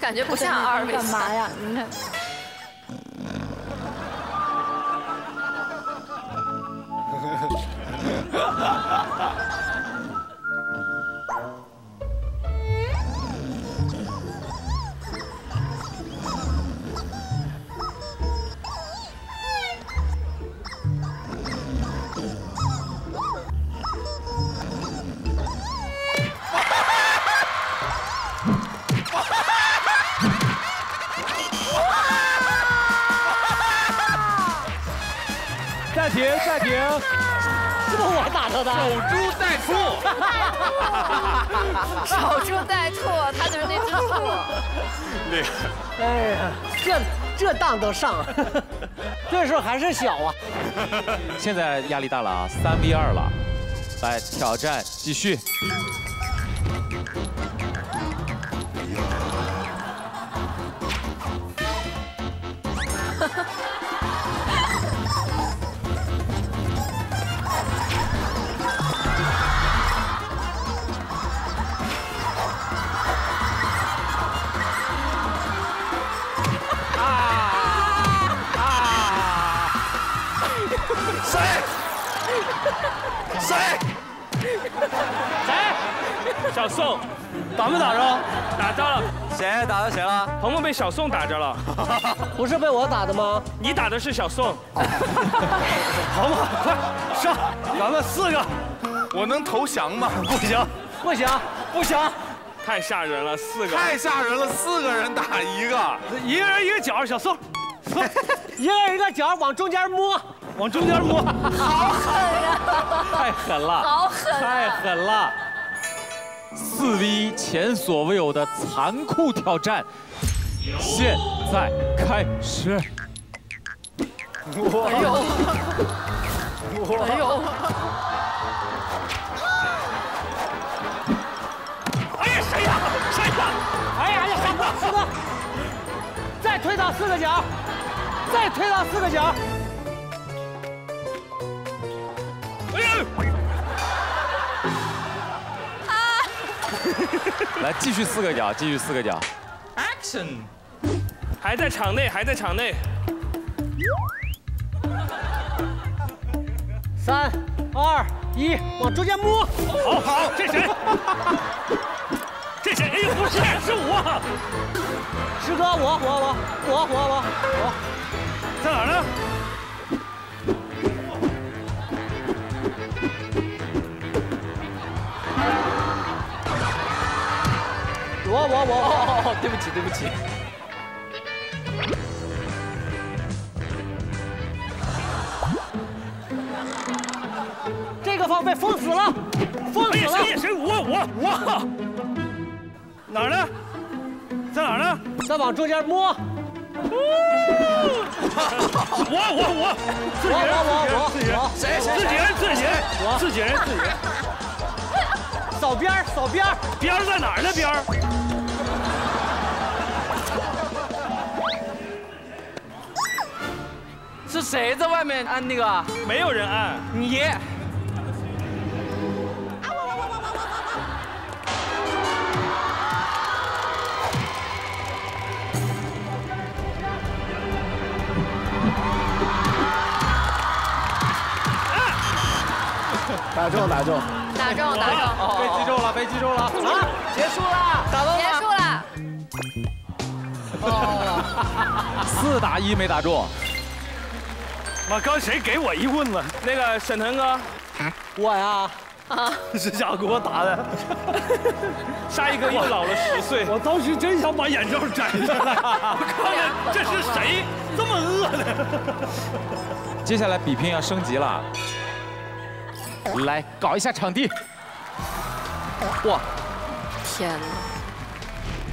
感觉不像二位。干嘛呀？你看。停！暂停！是不是我打他的？守株待兔，守株待兔，他就是那只兔。那个，哎呀，这这当都上，这时候还是小啊。现在压力大了啊，三 v 二了，来挑战继续。 谁？谁？小宋，打没打着？打着了。谁打着谁了？鹏鹏被小宋打着了。不是被我打的吗？你打的是小宋。鹏鹏，快上！咱们四个我能投降吗？不行，不行，不行！太吓人了，四个太吓人了，四个人打一个，一个人一个角，小宋，宋，一个人一个角往中间摸，往中间摸，好狠啊！太狠了，好狠，太狠了！四 V 前所未有的残酷挑战，现在开始。 哎呦！哎呦！哎呀，谁呀？谁呀？哎呀呀，三哥，四哥，再推到四个角，再推到四个角。哎呀！啊！来，继续四个角，继续四个角。Action！ 还在场内，还在场内。 三二一，往中间摸。好好，这谁？这谁？哎呦，不是，是我。师哥，我我我我我我我，在哪儿呢？我我我我，对不起对不起。 这个方被封死了，封死了！谁谁我我我，哪儿呢？在哪儿呢？再往中间摸。我我我我我我我谁谁自己人自己人我自己人自己人。扫边儿扫边儿边儿在哪儿呢边儿？是谁在外面按那个？没有人按你。 打中！打中！打中！打中！被击中了！被击中了！啊！结束了！打到了！结束了！哦，四打一没打中。妈，刚谁给我一棍子？那个沈腾哥，我呀，啊，这家伙给我打的。沙溢哥又老了十岁。我当时真想把眼罩摘下来。我看看这是谁这么恶的？接下来比拼要升级了。 来搞一下场地，哇！天哪！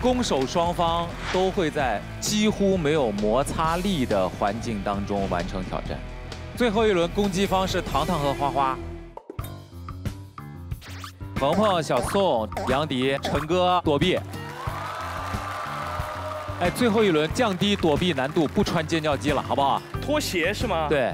攻守双方都会在几乎没有摩擦力的环境当中完成挑战。最后一轮攻击方是糖糖和花花，鹏鹏、小宋、杨迪、陈哥躲避。哎，最后一轮降低躲避难度，不穿尖叫机了，好不好？拖鞋是吗？对。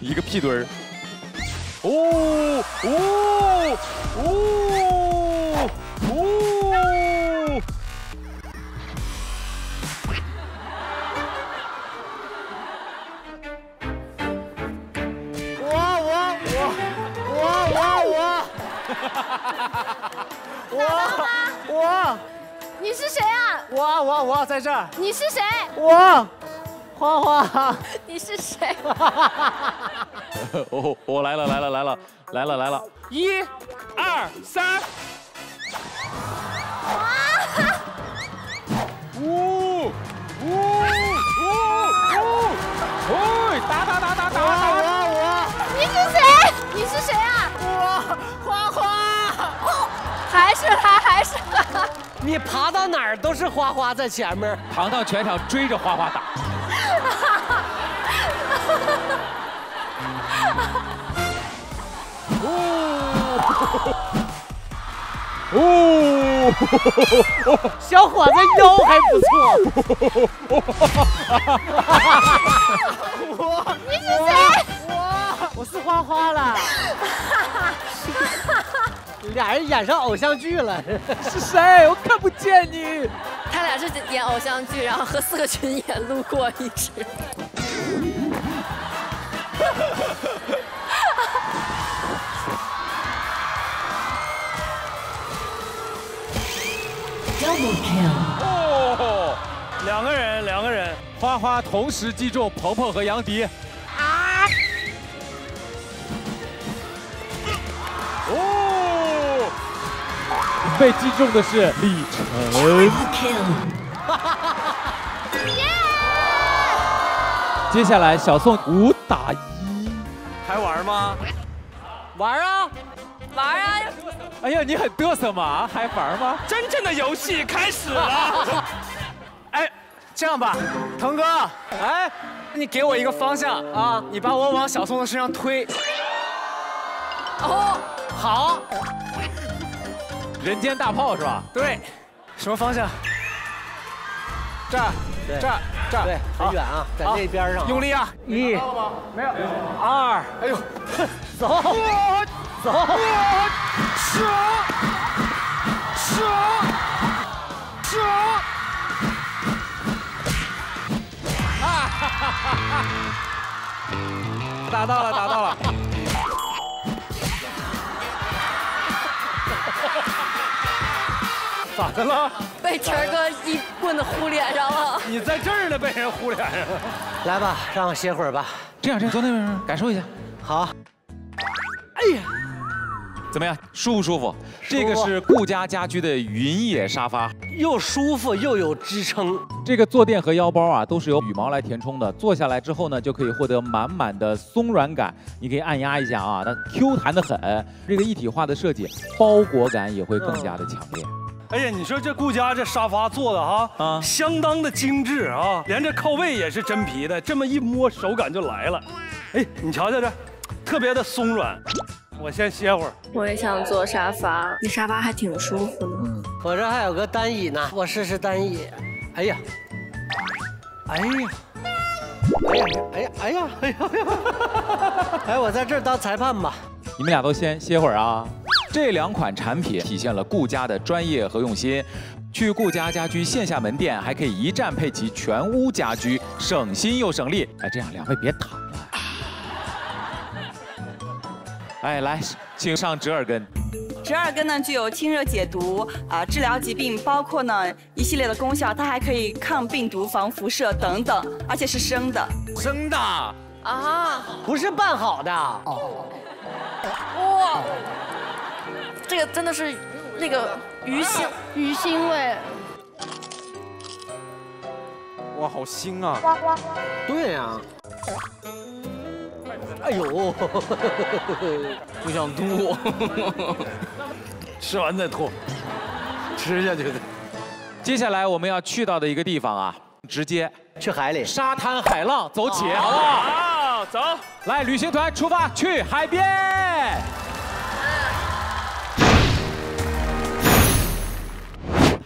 一个屁墩儿！哦哦哦哦！我我我我我我我！你是谁啊？我我我在这儿。你是谁？我。 花花，你是谁？我我来了来了来了来了来了！一、二、三！呜呜呜呜！打打打打打！我我！你是谁？你是谁啊？我花花！还是他，还是他！你爬到哪儿都是花花在前面。糖糖全场追着花花打。 哦，小伙子腰还不错。我，你是谁？我，我是花花啦。俩人演上偶像剧了。是谁？我看不见你。他俩是演偶像剧，然后和四个群演路过一直。Double kill！ 哦，两个人，两个人，花花同时击中鹏鹏和杨迪。啊！哦，被击中的是李晨。接下来小宋五打一，还玩吗？玩啊！ 玩啊！哎呀，你很嘚瑟嘛，还玩吗？真正的游戏开始了。哎，这样吧，腾哥，哎，你给我一个方向啊，你把我往小宋的身上推。哦，好。人间大炮是吧？对。什么方向？这儿，这儿，这儿。对，很远啊，在那边上。用力啊！一，没有。二，哎呦，走。 走！蛇蛇蛇！啊哈哈哈！打到了，打到了！咋的了？被晨哥一棍子呼脸上了。你在这儿呢，被人呼脸上了。来吧，让我歇会儿吧。这样，这样，坐那边感受一下。好。哎呀！ 怎么样，舒不舒服？这个是顾家家居的云野沙发，又舒服又有支撑。这个坐垫和腰包啊，都是由羽毛来填充的。坐下来之后呢，就可以获得满满的松软感。你可以按压一下啊，它 Q 弹得很。这个一体化的设计，包裹感也会更加的强烈。哎呀，你说这顾家这沙发做的哈，啊，相当的精致啊，连这靠背也是真皮的，这么一摸手感就来了。哎，你瞧瞧这，特别的松软。 我先歇会儿，我也想坐沙发，你沙发还挺舒服的。嗯，我这还有个单椅呢，我试试单椅。哎呀，哎呀，哎呀，哎呀，哎呀，哎呀，哎，我在这儿当裁判吧。你们俩都先歇会儿啊。这两款产品体现了顾家的专业和用心。去顾家家居线下门店，还可以一站配齐全屋家居，省心又省力。哎，这样两位别躺了。 哎，来，请上折耳根。折耳根呢，具有清热解毒啊、治疗疾病，包括呢一系列的功效。它还可以抗病毒、防辐射等等，而且是生的。生的啊，不是拌好的。哦，哇，这个真的是那个鱼腥鱼腥味。哇，好腥啊！对呀、啊。 哎呦，不想吐，吃完再吐，吃下去的。接下来我们要去到的一个地方啊，直接去海里，沙滩海浪走起，好不好？好，走，来，旅行团出发去海边。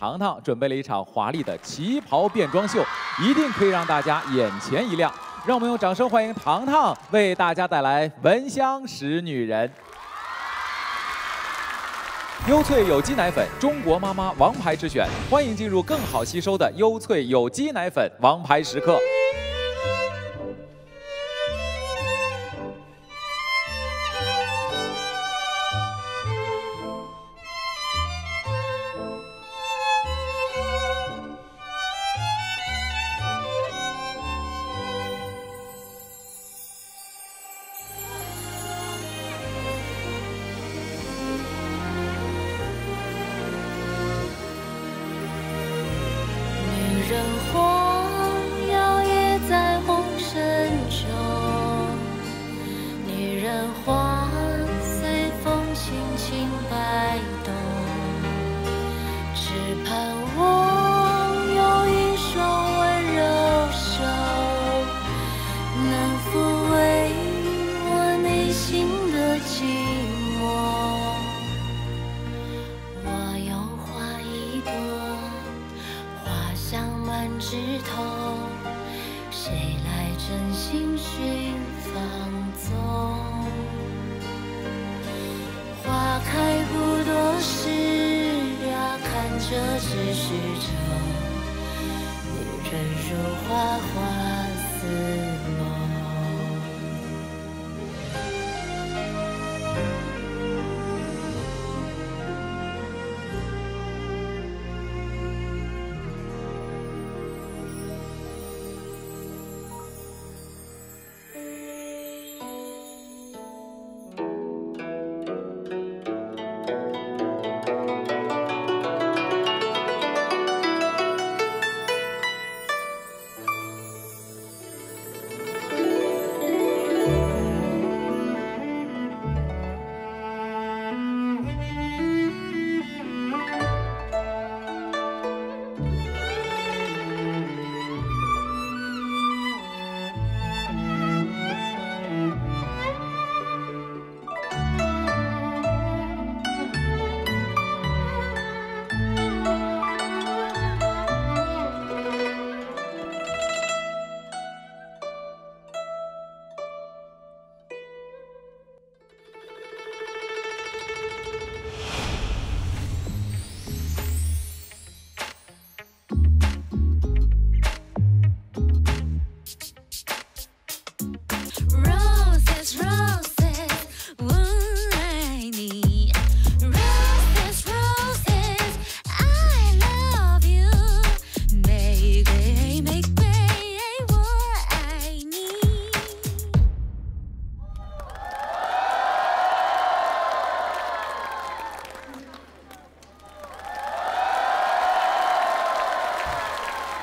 糖糖准备了一场华丽的旗袍变装秀，一定可以让大家眼前一亮。 让我们用掌声欢迎糖糖为大家带来《闻香识女人》。优萃有机奶粉，中国妈妈王牌之选，欢迎进入更好吸收的优萃有机奶粉王牌时刻。开不多。这只是愁，女人如花花似梦。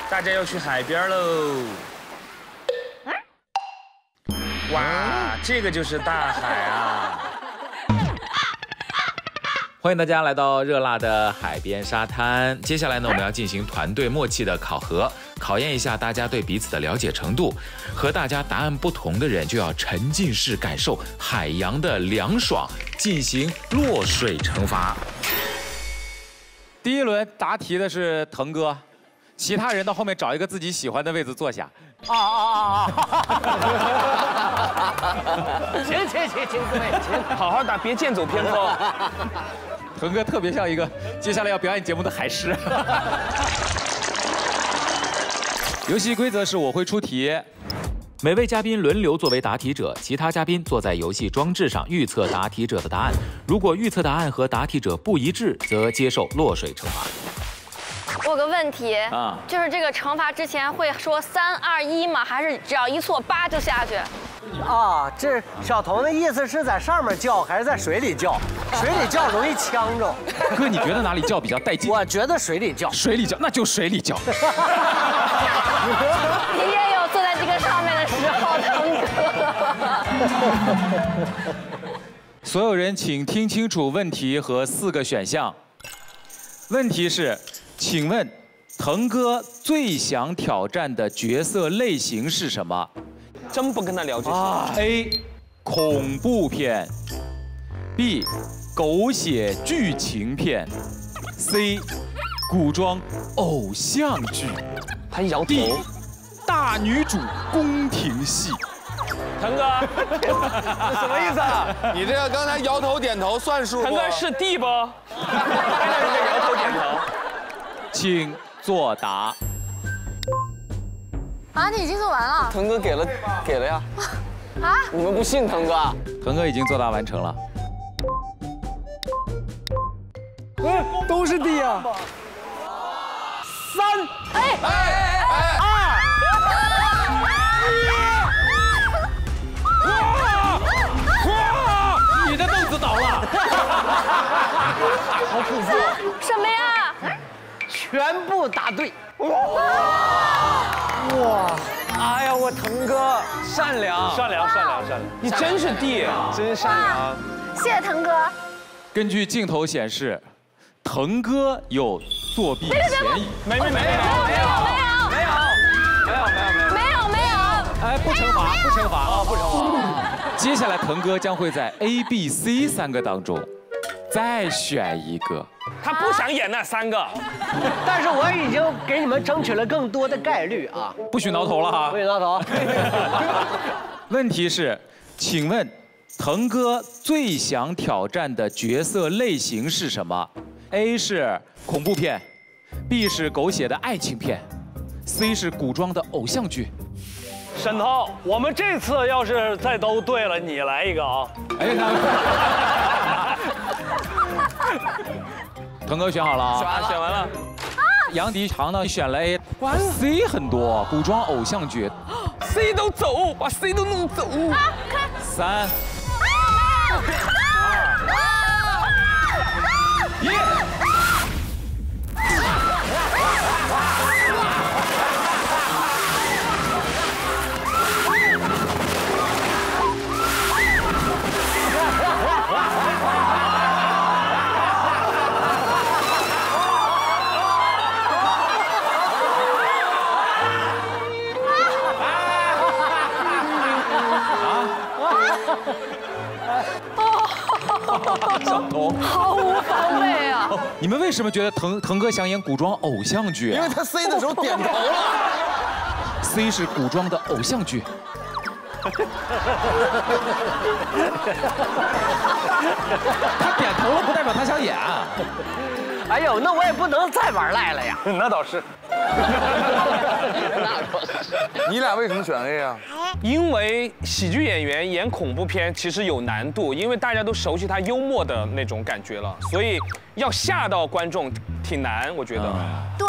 大家要去海边喽！哇，这个就是大海啊！欢迎大家来到热辣的海边沙滩。接下来呢，我们要进行团队默契的考核，考验一下大家对彼此的了解程度。和大家答案不同的人就要沉浸式感受海洋的凉爽，进行落水惩罚。第一轮答题的是腾哥。 其他人到后面找一个自己喜欢的位置坐下。啊啊啊啊！行行行行，各位，请好好打，别剑走偏锋。腾哥特别像一个接下来要表演节目的海狮。游戏规则是我会出题，每位嘉宾轮流作为答题者，其他嘉宾坐在游戏装置上预测答题者的答案。如果预测答案和答题者不一致，则接受落水惩罚。 我有个问题啊，就是这个惩罚之前会说三二一吗？还是只要一错八就下去？啊，这小童的意思是在上面叫还是在水里叫？水里叫容易呛着。哥，你觉得哪里叫比较带劲？我觉得水里叫。水里叫，那就水里叫。你也有坐在这个上面的时候，腾哥。所有人请听清楚问题和四个选项。问题是。 请问，腾哥最想挑战的角色类型是什么？真不跟他聊这些。啊、A. 恐怖片 B. 狗血剧情片 C. 古装偶像剧。他摇头。D. 大女主宫廷戏。腾哥，这什么意思啊？你这个刚才摇头点头算数不？腾哥是 D 不？还在这摇头点头。 请作答。啊，你已经做完了。腾哥给了，给了呀。啊？你们不信腾哥？腾哥已经作答完成了。哎，都是 D 啊。三，哎哎哎哎，二，一，哇哇，你的凳子倒了，好恐怖！什么呀？ 全部答对！哇哇！哎呀，我腾哥善良，善良，善良，善良！你真是地，真善良！谢谢腾哥。根据镜头显示，腾哥有作弊嫌疑。没没没没有没有没有没有没有没有没有没有！哎，不惩罚，不惩罚啊，不惩罚！接下来腾哥将会在 A、B、C 三个当中再选一个。 他不想演那三个，但是我已经给你们争取了更多的概率啊！不许挠头了哈！不许挠头。问题是，请问腾哥最想挑战的角色类型是什么 ？A 是恐怖片 B 是狗血的爱情片 ，C 是古装的偶像剧。沈涛，我们这次要是再都对了，你来一个啊！哎，腾哥选好了啊？选完了，选完了。杨迪长呢？选了 A， 完了 C 很多，古装偶像剧 ，C 都走，把 C 都弄走。三。 一，沈涛，毫无防备。 你们为什么觉得腾腾哥想演古装偶像剧？因为他 C 的时候点头了。C 是古装的偶像剧。他点头了，不代表他想演。哎呦，那我也不能再玩赖了呀。那倒是。那倒是。你俩为什么选 A 啊？因为喜剧演员演恐怖片其实有难度，因为大家都熟悉他幽默的那种感觉了，所以。 要吓到观众挺难，我觉得。对，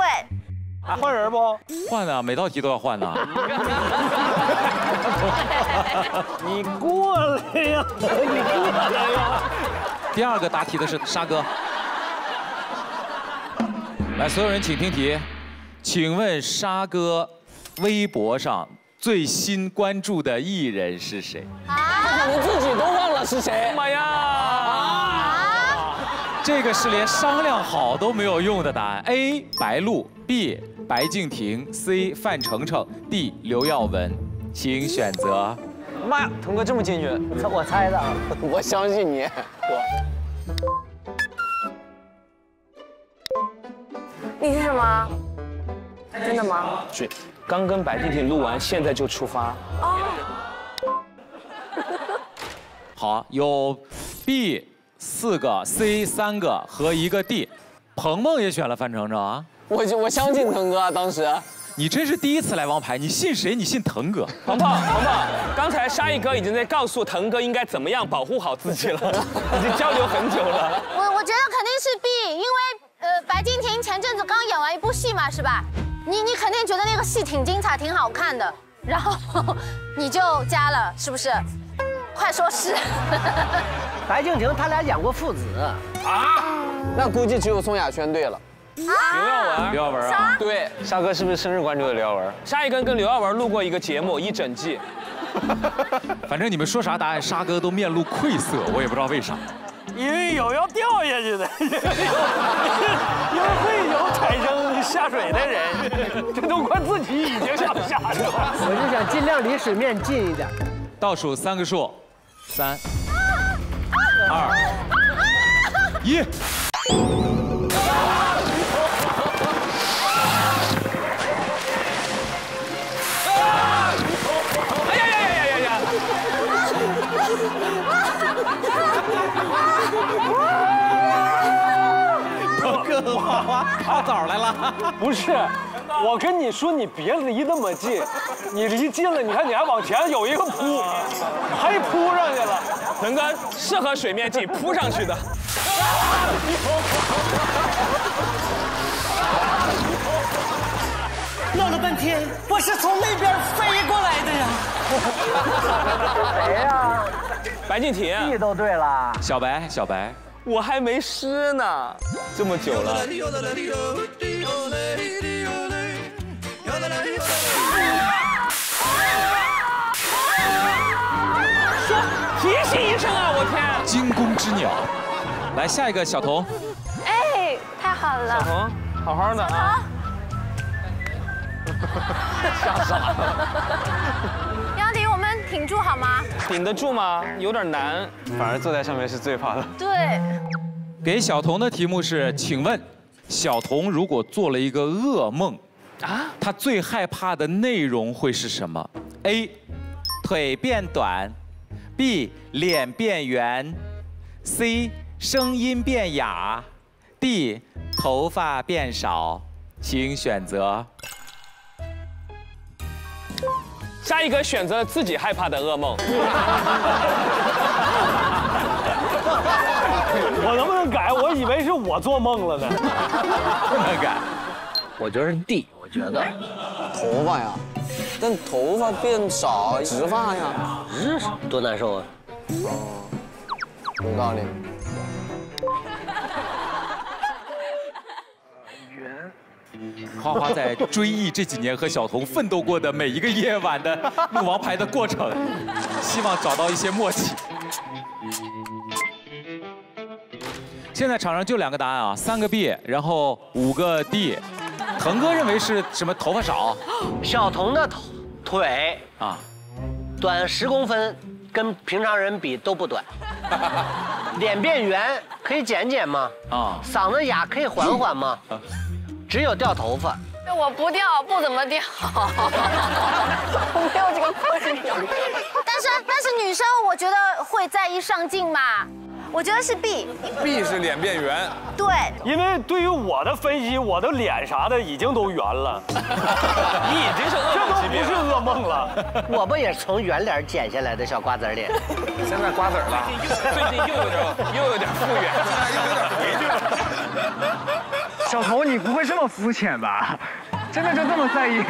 啊，换人不？换啊，每道题都要换呢。你过来呀！你过来呀！第二个答题的是沙哥。来，所有人请听题，请问沙哥微博上最新关注的艺人是谁？啊！你自己都忘了是谁？妈呀！ 这个是连商量好都没有用的答案。A 白鹿 ，B 白敬亭 ，C 范丞丞 ，D 刘耀文，请选择。妈呀，腾哥这么坚决，我猜的，我相信你。你是什么？真的吗？是，刚跟白敬亭录完，现在就出发。哦。好，有 B。 四个 C 三个和一个 D， 鹏鹏也选了范丞丞啊！我我相信腾哥、啊，当时你真是第一次来王牌，你信谁？你信腾哥？鹏鹏鹏鹏，刚才沙溢哥已经在告诉腾哥应该怎么样保护好自己了，已经交流很久了。我我觉得肯定是 B， 因为呃白敬亭前阵子刚演完一部戏嘛，是吧？你你肯定觉得那个戏挺精彩，挺好看的，然后你就加了，是不是？ 快说是！白敬亭他俩演过父子啊，那估计只有宋亚轩对了。刘耀文，刘耀文啊，对，沙哥是不是生日关注的刘耀文？沙溢哥跟刘耀文录过一个节目，一整季。反正你们说啥答案，沙哥都面露愧色，我也不知道为啥。因为有要掉下去的，因为会有产生下水的人，这都快自己已经想下去了。我就想尽量离水面近一点。倒数三个数。 三、二、一。哎呀呀呀呀呀！鹏哥，阿枣来了。不是，我跟你说，你别离那么近。 你离近了，你看你还往前有一个扑，还扑上去了。腾哥适合水面近扑上去的。闹了半天，我是从那边飞过来的呀。谁呀？白敬亭。B 都对了。小白，小白，我还没湿呢，这么久了。 提醒一声啊！我天，惊弓之鸟。来下一个小童。哎，太好了。小童，好好的啊。吓傻了。杨迪，我们挺住好吗？顶得住吗？有点难，反而坐在上面是最怕的。对。给小童的题目是：请问，小童如果做了一个噩梦，啊，他最害怕的内容会是什么 ？A， 腿变短。 B 脸变圆 ，C 声音变哑 ，D 头发变少。请选择。下一个选择了自己害怕的噩梦。我能不能改？我以为是我做梦了呢。不能改。我觉得是 D， 我觉得头发呀，但头发变少，植发呀，植多难受啊。哦，有道理。 花花在追忆这几年和小童奋斗过的每一个夜晚的录王牌的过程，希望找到一些默契。现在场上就两个答案啊，三个 B， 然后五个 D。腾哥认为是什么？头发少？小童的腿啊，短十公分，跟平常人比都不短。脸变圆可以减减吗？啊，嗓子哑可以缓缓吗？啊 只有掉头发，我不掉，不怎么掉，我没有这个困扰。但是但是女生，我觉得会在意上镜嘛，我觉得是 B，B 是脸变圆。对，因为对于我的分析，我的脸啥的已经都圆了，你已经是这都不是噩梦了。我不也是从圆脸剪下来的小瓜子脸，现在瓜子了，最近又有点又有点复原，又有点回去了。 小童，你不会这么肤浅吧？真的就这么在意？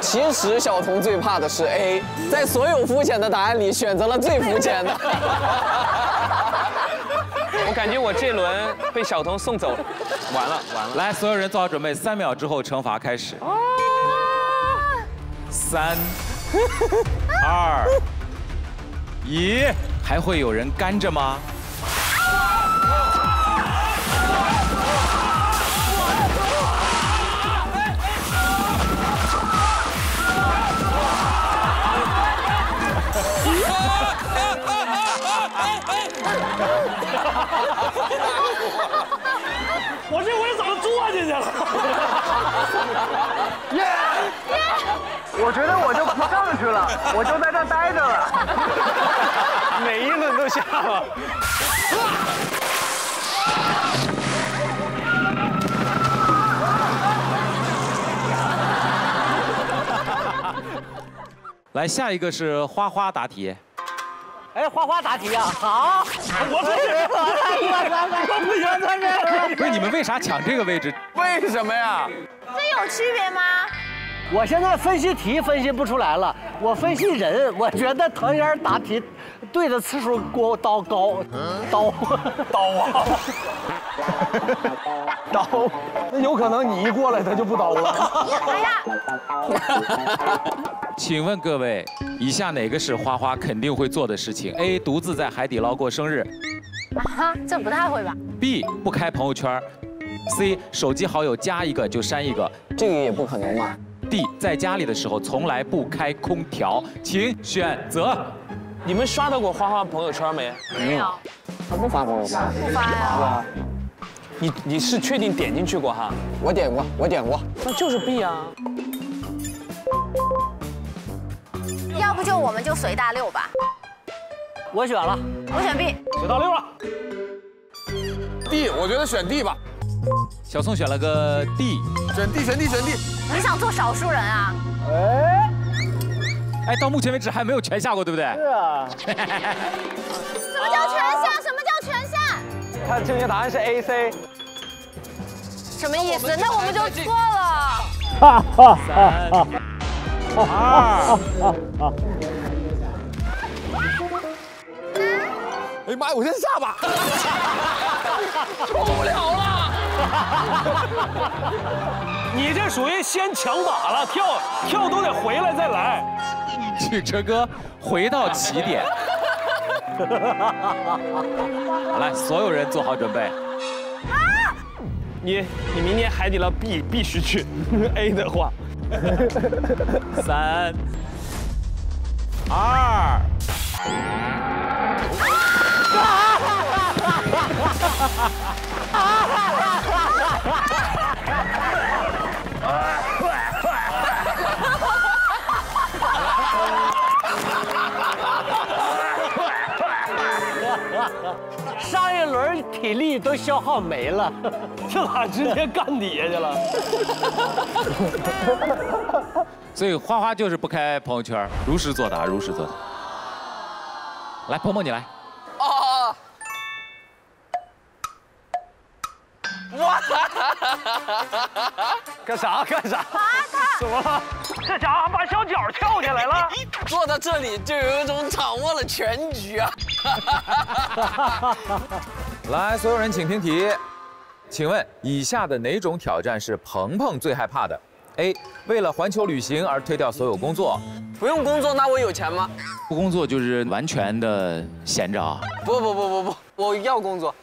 其实小童最怕的是 A， 在所有肤浅的答案里选择了最肤浅的。我感觉我这轮被小童送走了，完了完了！来，所有人做好准备，三秒之后惩罚开始。啊、三、二、一，还会有人干着吗？ 我这回怎么坐进去了？耶！我觉得我就不上去了，我就在这待着了。每一轮都下了。来，下一个是花花答题。 哎，花花答题啊！好，我不行，我不行，他这不是你们为啥抢这个位置？为什么呀？这有区别吗？我现在分析题分析不出来了，我分析人，我觉得唐嫣答题对的次数高，刀高，刀刀啊，刀，那有可能你一过来他就不刀了。哎呀！请问各位，以下哪个是花花肯定会做的事情 ？A. 独自在海底捞过生日，啊，这不太会吧 ？B. 不开朋友圈 ，C. 手机好友加一个就删一个，这个也不可能嘛 ？D. 在家里的时候从来不开空调，请选择。你们刷到过花花朋友圈没？没有，他不发朋友圈，不发呀。你你是确定点进去过哈？我点过，我点过，那就是 B 啊。 要不就我们就随大溜吧，我选了，我选 B， 随大溜了。D， 我觉得选 D 吧。小宋选了个 D， 选 D， 选 D， 选 D。你想做少数人啊？哎，哎，到目前为止还没有全下过，对不对？是啊。什么叫全下？什么叫全下？看正确答案是 A、C。什么意思？那我们就错了。哈哈哈哈。 啊！哎妈呀！我先下吧，受不了了！你这属于先抢马了，跳跳都得回来再来。曲哲哥回到起点。来，所有人做好准备。啊！你你明年海底捞必必须去 ，A 的话。 三、二，上一轮体力都消耗没了。这俩直接干底下去了。所以花花就是不开朋友圈，如实作答，如实作答。来，鹏鹏你来。哦。哇！干啥干啥？怎么了？这家伙把小脚翘起来了。坐到这里就有一种掌握了全局啊！来，所有人请听题，请问以下的哪种挑战是鹏鹏最害怕的 ？A. 为了环球旅行而推掉所有工作。不用工作，那我有钱吗？不工作就是完全的闲着啊！不不不不不，我要工作。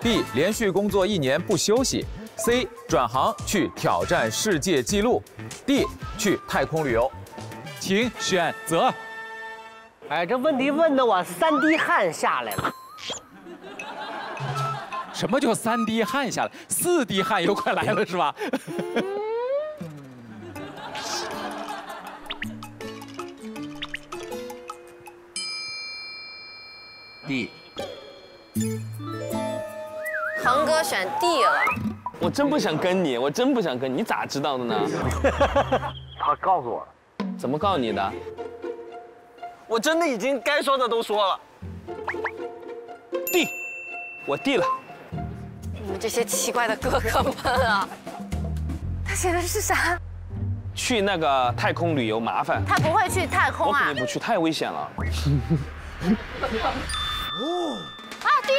B. 连续工作一年不休息。C. 转行去挑战世界纪录。D. 去太空旅游。请选择。 哎，这问题问的我三滴汗下来了。什么叫三滴汗下来？四滴汗又快来了是吧？D。航哥选 D 了。我真不想跟你，我真不想跟你，你咋知道的呢？他告诉我。怎么告诉你的？ 我真的已经该说的都说了。D， 我 D 了。你们这些奇怪的哥哥们啊！他写的是啥？去那个太空旅游麻烦。他不会去太空啊！我肯定不去，太危险了。哦。啊 ，D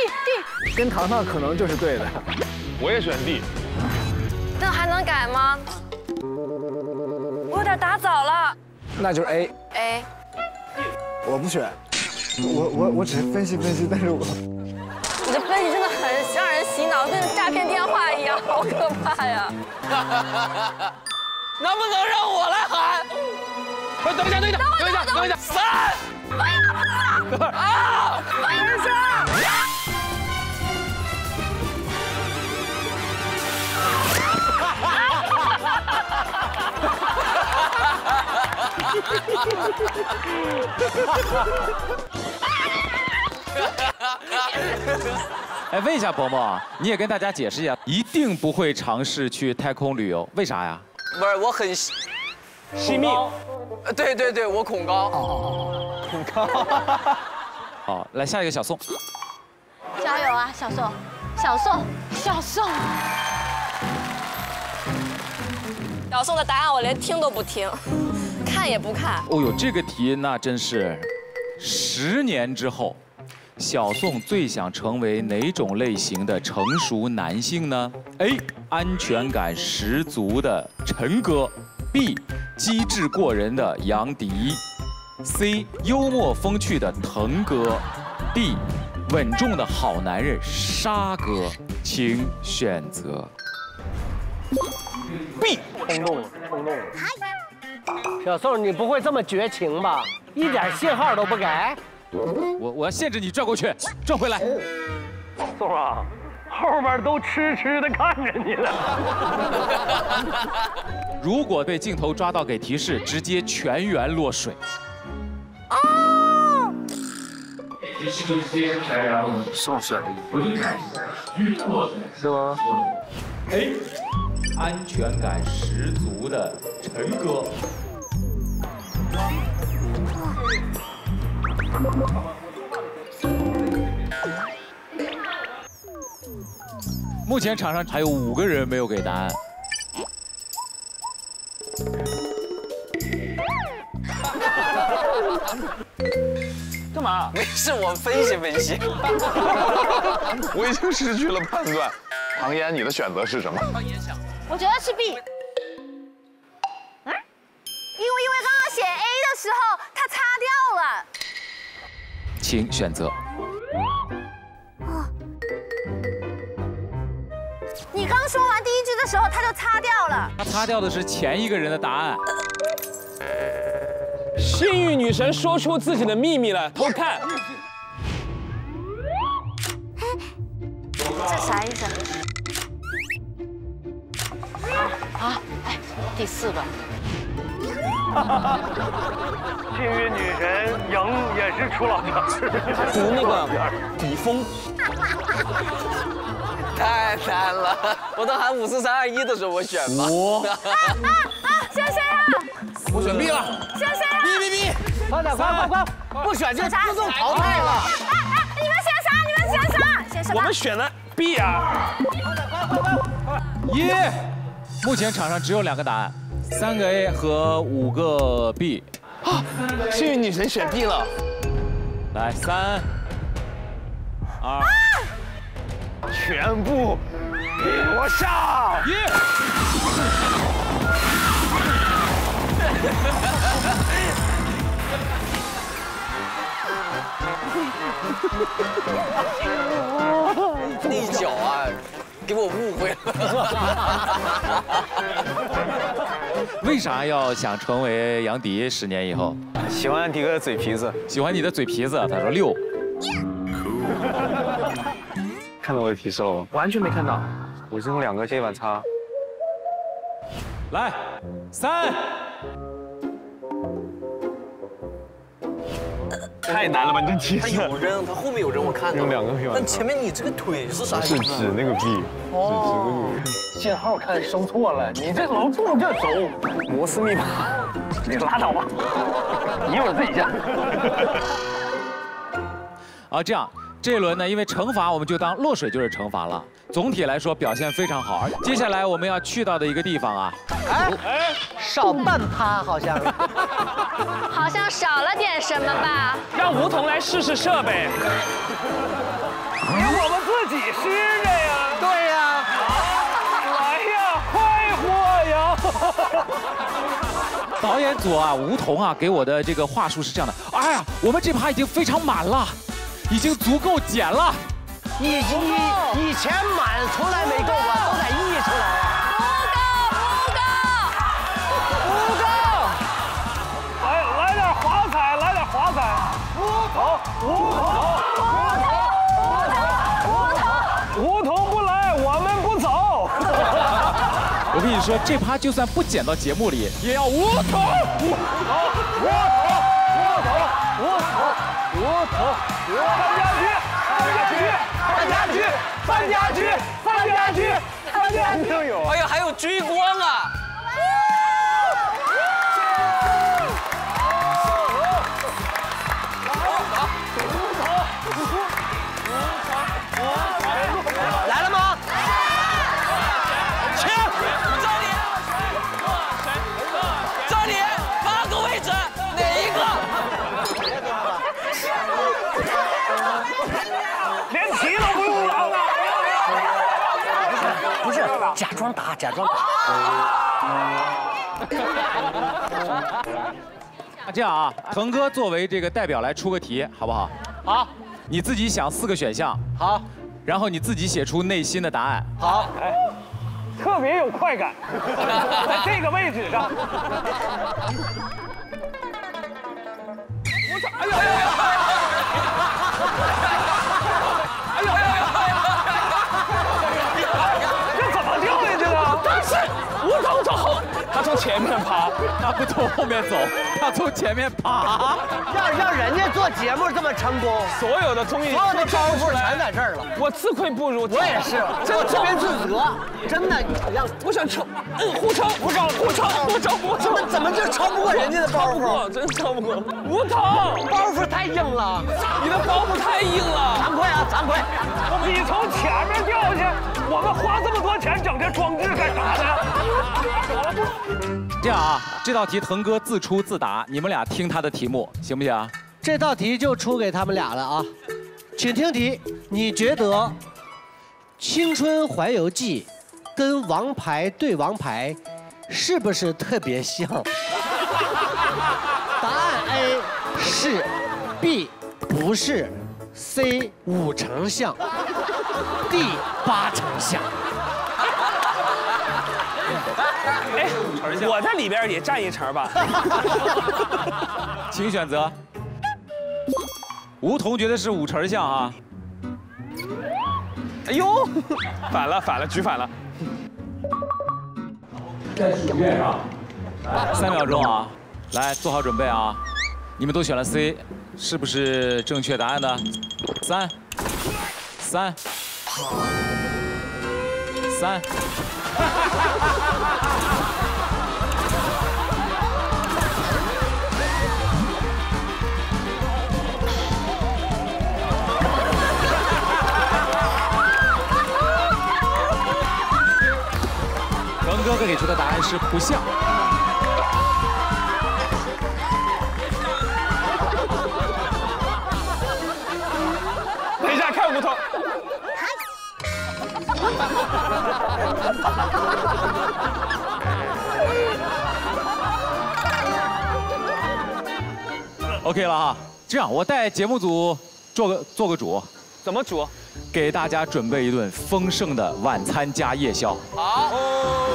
D。跟糖糖可能就是对的。我也选 D。那还能改吗？我有点打早了。那就是 A。A。 我不选，我我我只是分析分析，但是我你的分析真的很让人洗脑，跟诈骗电话一样，好可怕呀！能不能让我来喊？不是，等一下，等一下，等一下，等一下，三！哎呀，不能！啊！没事。哎，问一下伯伯，你也跟大家解释一下，一定不会尝试去太空旅游，为啥呀？不是，我很惜命。对对对，我恐高。哦，恐高。好，来下一个小宋。加油啊，小宋！小宋！小宋！小宋的答案我连听都不听。 看也不看。哦呦，这个题那真是，十年之后，小宋最想成为哪种类型的成熟男性呢 ？A. 安全感十足的陈哥 ；B. 机智过人的杨迪 ；C. 幽默风趣的腾哥 ；D. 稳重的好男人沙哥，请选择。B。冲动了，冲动了。 小宋，你不会这么绝情吧？一点信号都不给。我我要限制你转过去，转回来。宋啊，后边都痴痴的看着你了。如果被镜头抓到，给提示，直接全员落水。哦。宋选的一个，是吗？哎。 安全感十足的陈哥，目前场上还有五个人没有给答案。干嘛？没事，我分析分析。我已经失去了判断。唐嫣，你的选择是什么？ 我觉得是 B， 嗯，因为因为刚刚写 A 的时候，它擦掉了。请选择。啊！你刚说完第一句的时候，它就擦掉了。它擦掉的是前一个人的答案。幸运女神说出自己的秘密了，偷看。这啥意思？ 啊，哎，第四个，幸运女神赢也是出老千，读那个笔锋，太难了。我到喊五四三二一的时候，我选吧。五啊啊！选谁啊？我选 B 了。选谁啊 ？B B B！ 快点，快快快！不选就自动淘汰了。哎哎，你们选啥？你们选啥？选什么？我们选了 B 啊！快快快快！一，目前场上只有两个答案。 三个 A 和五个 B 啊！幸运女神选 B 了，来三二，全部给我上！一，那一脚啊，给我误会了。 为啥要想成为杨迪？十年以后，喜欢迪哥的嘴皮子，喜欢你的嘴皮子。他说六， Yeah. 看到我的提示了，完全没看到。我扔两个接一把擦。来，三，太难了吧？你这提示。他有扔，他后面有扔，我看到。扔两个没有。但前面你这个腿是啥？是指那个 B， 哦，是指那个。 信号看收错了，你这楼住这走，摩斯密码，你拉倒吧，一会儿自己下。啊，这样这一轮呢，因为惩罚我们就当落水就是惩罚了。总体来说表现非常好。接下来我们要去到的一个地方啊，哎哎，少半趴好像，好像少了点什么吧？让梧桐来试试设备，给我们自己试着呀。对呀、啊。 导演组啊，吴桐啊，给我的这个话术是这样的：哎呀，我们这趴已经非常满了，已经足够减了。你你以前满从来没够过，都得溢出来啊！不够，不够，不够！来来点华彩，来点华彩！吴桐，吴桐，吴桐，吴桐，吴桐不来，我们不走。 我跟你说，这趴就算不剪到节目里，也要无头，无头，无头，无头，无头，无头，三家驹，三家驹，三家驹，三家驹，三家驹都有。哎呀，还有追光啊！来了吗？ 假装打，假装打。那这样啊，腾哥作为这个代表来出个题，好不好？好，你自己想四个选项。好，然后你自己写出内心的答案。好，哎，特别有快感，在这个位置上。哎呦哎呦哎呦！ 吴桐走，他从前面爬，他不从后面走，他从前面爬。要让人家做节目这么成功，所有的综艺所有的招数全在这儿了。我自愧不如，我也是，我特别自责，真的。我想抽，嗯，互抽，互抽，互抽，互抽，互抽，怎么就超不过人家的包袱？真超不过。吴桐，包袱太硬了，你的包袱太硬了，惭愧啊，惭愧。你从前面掉下去。 我们花这么多钱整这装置干啥呢？这样啊，这道题腾哥自出自答，你们俩听他的题目行不行啊？这道题就出给他们俩了啊，请听题：你觉得《青春环游记》跟《王牌对王牌》是不是特别像？答案 A 是 ，B 不是 ，C 五成像。 第八成像，哎，我在里边也占一成吧，请选择。吴桐觉得是五成像啊，哎呦，反了反了，举反了。在书面上，三秒钟啊。来，做好准备啊！你们都选了 C， 是不是正确答案呢？三，三，三。鹏哥哥给出的答案是不像。 OK 了哈，这样我带节目组做个做个主，怎么主？给大家准备一顿丰盛的晚餐加夜宵。好，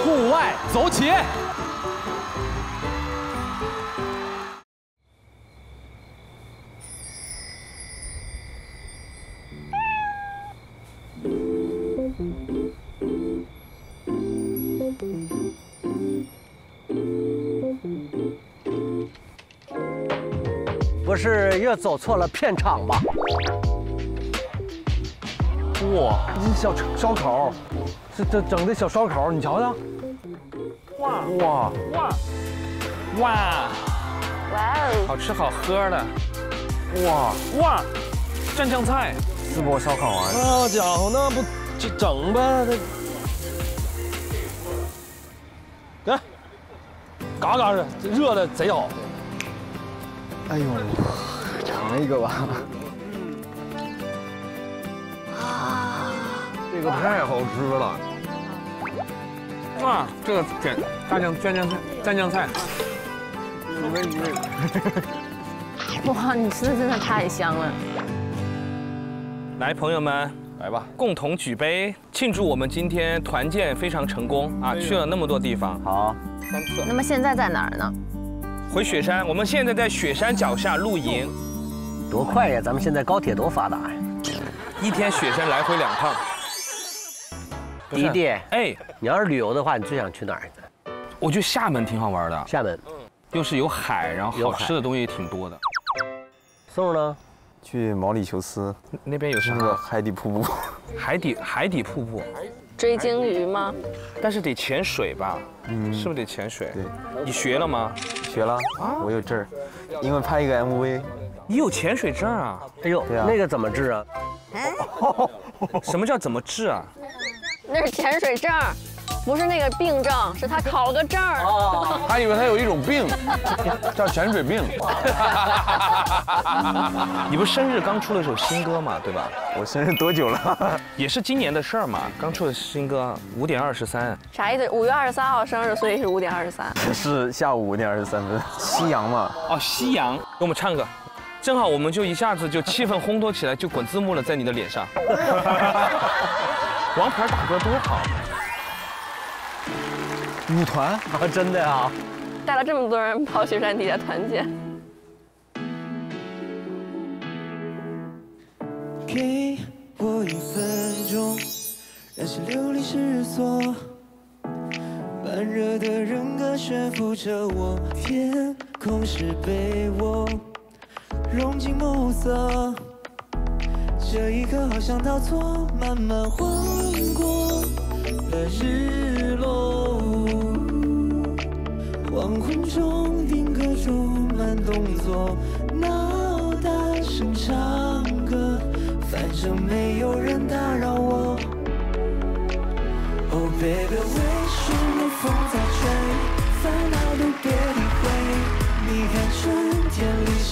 户外走起！ 不是又走错了片场吧？哇，这小烧烤，这这整的小烧烤，你瞧瞧！哇哇哇哇！哇哦！好吃好喝的！哇哇！蘸酱菜，淄博烧烤啊！好家伙，那不这整呗？这。 嘎嘎的，热的贼好。哎呦，尝一个吧。啊，这个太好吃了。哇，这个卷大酱蘸酱菜，蘸酱菜。一味一味。哇，你吃的真的太香了。来，朋友们。 来吧，共同举杯庆祝我们今天团建非常成功啊！去了那么多地方，好，三次。那么现在在哪儿呢？回雪山，我们现在在雪山脚下露营。多快呀！咱们现在高铁多发达呀！一天雪山来回两趟。迪迪，哎，你要是旅游的话，你最想去哪儿？我觉得厦门挺好玩的。厦门，又是有海，然后好吃的东西也挺多的。宋呢？ 去毛里求斯那边有啥？那个海底瀑布，海底海底瀑布，追鲸鱼吗？但是得潜水吧？嗯，是不是得潜水？对，你学了吗？学了啊，我有证儿，因为拍一个 M V。你有潜水证啊？哎呦，那个怎么治啊？什么叫怎么治啊？那是潜水证，不是那个病症，是他考个证儿。哦，他以为他有一种病，叫潜水病。 你不是生日刚出了一首新歌嘛，对吧？我生日多久了？也是今年的事儿嘛，刚出的新歌，五点二十三。啥意思？五月二十三号生日，所以是五点二十三。是下午五点二十三分。夕阳嘛。哦，夕阳，给我们唱个，正好我们就一下子就气氛烘托起来，就滚字幕了，在你的脸上。王牌打歌多好。舞团啊，真的啊！带了这么多人跑雪山底下团建。 给我一分钟，让心流离失所。慢热的人格悬浮着我，天空是被窝，融进暮色。这一刻好像倒错，慢慢晃过了日落。黄昏中定格住慢动作，脑大声唱歌。 反正没有人打扰我。Oh baby， 为什么风在吹？烦恼都别理会。你看春天里夕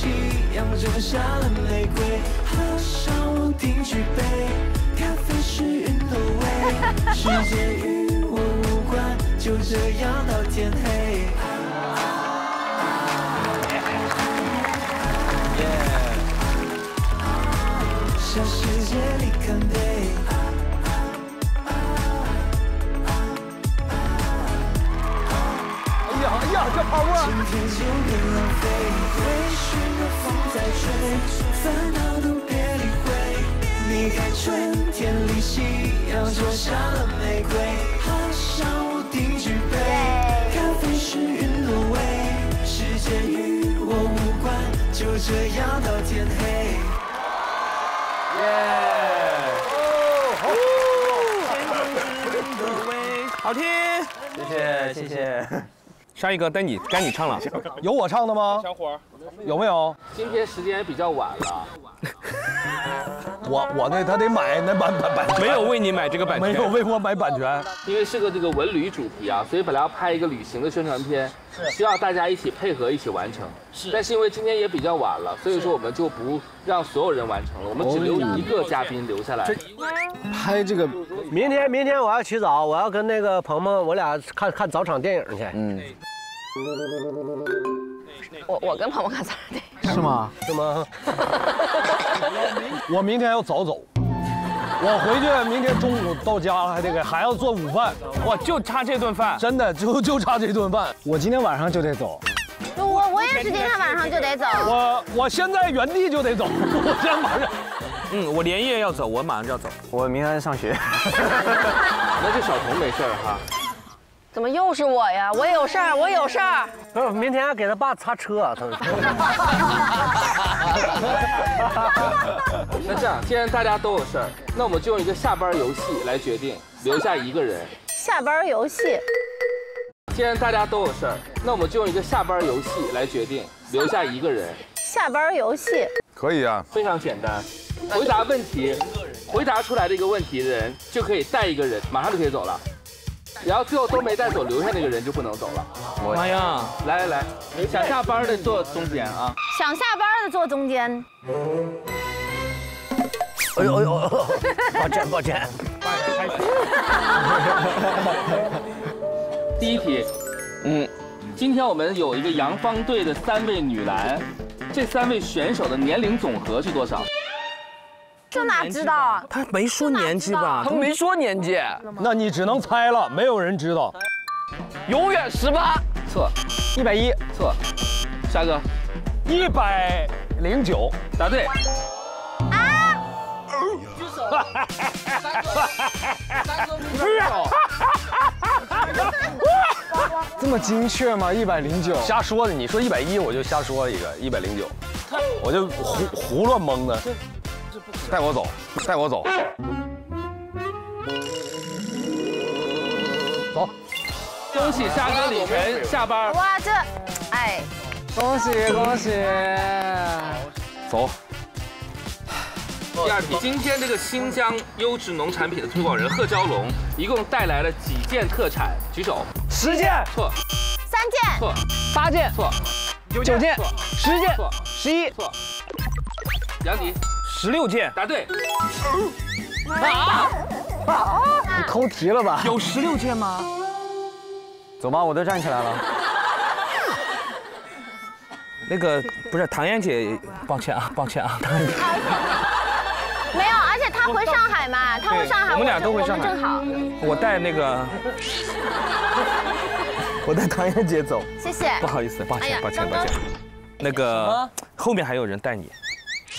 阳正下了玫瑰，好想我定举杯，咖啡是云的味。世界与我无关，就这样到天黑。 向世界里干杯！哎呀哎呀，这跑步！今天就别浪费，微醺的风在吹，烦恼都别理会。你看春天里夕阳落下了玫瑰，好想我定举杯，咖啡是云的味，世界。这样到天黑。耶！好听，谢谢谢谢。下一个该你该你唱了，有我唱的吗？小伙，有没有？今天时间比较晚了。 我我那他得买那版版版权，没有为你买这个版权，没有为我买版权，因为是个这个文旅主题啊，所以本来要拍一个旅行的宣传片，需要大家一起配合一起完成。是，但是因为今天也比较晚了，所以说我们就不让所有人完成了，我们只留一个嘉宾留下来。这拍这个，明天明天我要起早，我要跟那个鹏鹏我俩看看早场电影去。嗯。我我跟鹏鹏看早场电影。 是吗？是吗？我明天要早走，我回去明天中午到家还得给孩子做午饭，我就差这顿饭，真的就就差这顿饭。我今天晚上就得走，我我也是今天晚上就得走，我我现在原地就得走，我今天晚上，嗯，我连夜要走，我马上就要走，我明天上学。那这小童没事哈。 怎么又是我呀？我有事儿，我有事儿。不是，明天要给他爸擦车、啊。那这样，既然大家都有事儿，那我们就用一个下班游戏来决定，留下一个人。下班游戏。既然大家都有事儿，那我们就用一个下班游戏来决定，留下一个人。下班游戏。可以啊，非常简单。回答问题，回答出来的一个问题的人就可以带一个人，马上就可以走了。 然后最后都没带走，留下那个人就不能走了。妈呀！来来来，想下班的坐中间啊！想下班的坐中间。哎呦哎呦！抱歉抱歉。第一题，嗯，今天我们有一个杨方队的三位女篮，这三位选手的年龄总和是多少？ 这哪知道啊？他没说年纪吧？他没说年纪，那你只能猜了，没有人知道。永远十八，错，一百一，错，沙哥，一百零九，答对。啊！举手。三哥，三哥不是手。这么精确吗？一百零九，瞎说的。你说一百一，我就瞎说了一个一百零九，我就胡胡乱蒙的。 带我走，带我走，走！恭喜沙哥、李晨下班。哇，这，哎，恭喜恭喜！走。第二题，今天这个新疆优质农产品的推广人贺娇龙，一共带来了几件特产？举手。十件。错。三件。错。八件。错。九件。错。十件。错。十一。错。杨迪。 十六件，答对。啊！你抠题了吧？有十六件吗？走吧，我都站起来了。那个不是唐嫣姐，抱歉啊，抱歉啊，唐嫣姐。没有，而且她回上海嘛，她回上海，我们俩都回上海，正好。我带那个，我带唐嫣姐走。谢谢。不好意思，抱歉，抱歉，抱歉。那个后面还有人带你。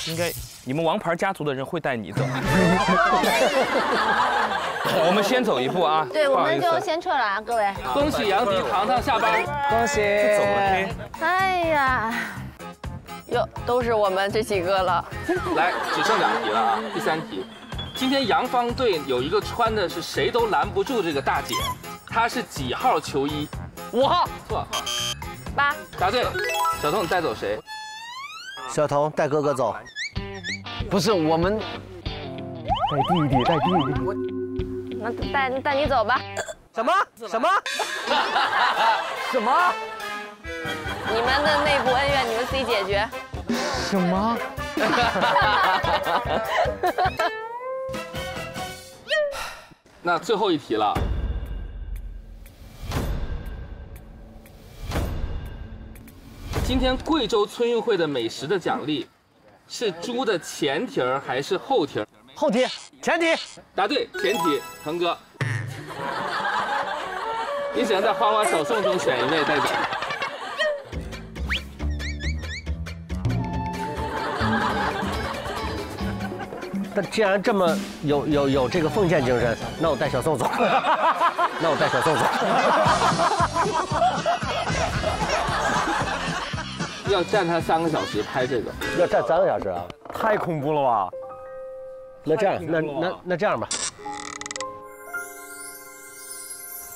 应该你们王牌家族的人会带你走。我们先走一步啊！对，我们就先撤了啊，各位。恭喜杨迪、糖糖下班，恭喜。走了。哎呀，哟，都是我们这几个了。来，只剩两题了啊！第三题，今天杨方队有一个穿的是谁都拦不住这个大姐，她是几号球衣？五号。错。八。答对。小童，你带走谁？ 小童带哥哥走，不是我们带弟弟带弟弟，那带带你走吧。什么什么什么？你们的内部恩怨你们自己解决。什么？那最后一题了。 今天贵州春运会的美食的奖励，是猪的前蹄儿还是后蹄儿？后蹄，前蹄。答对，前蹄。腾哥，你只能在花花小送中选一位带走。但既然这么有有有这个奉献精神，那我带小宋走。那我带小宋走。要站它三个小时拍这个，要站三个小时啊，太恐怖了吧？那这样，那那那这样吧，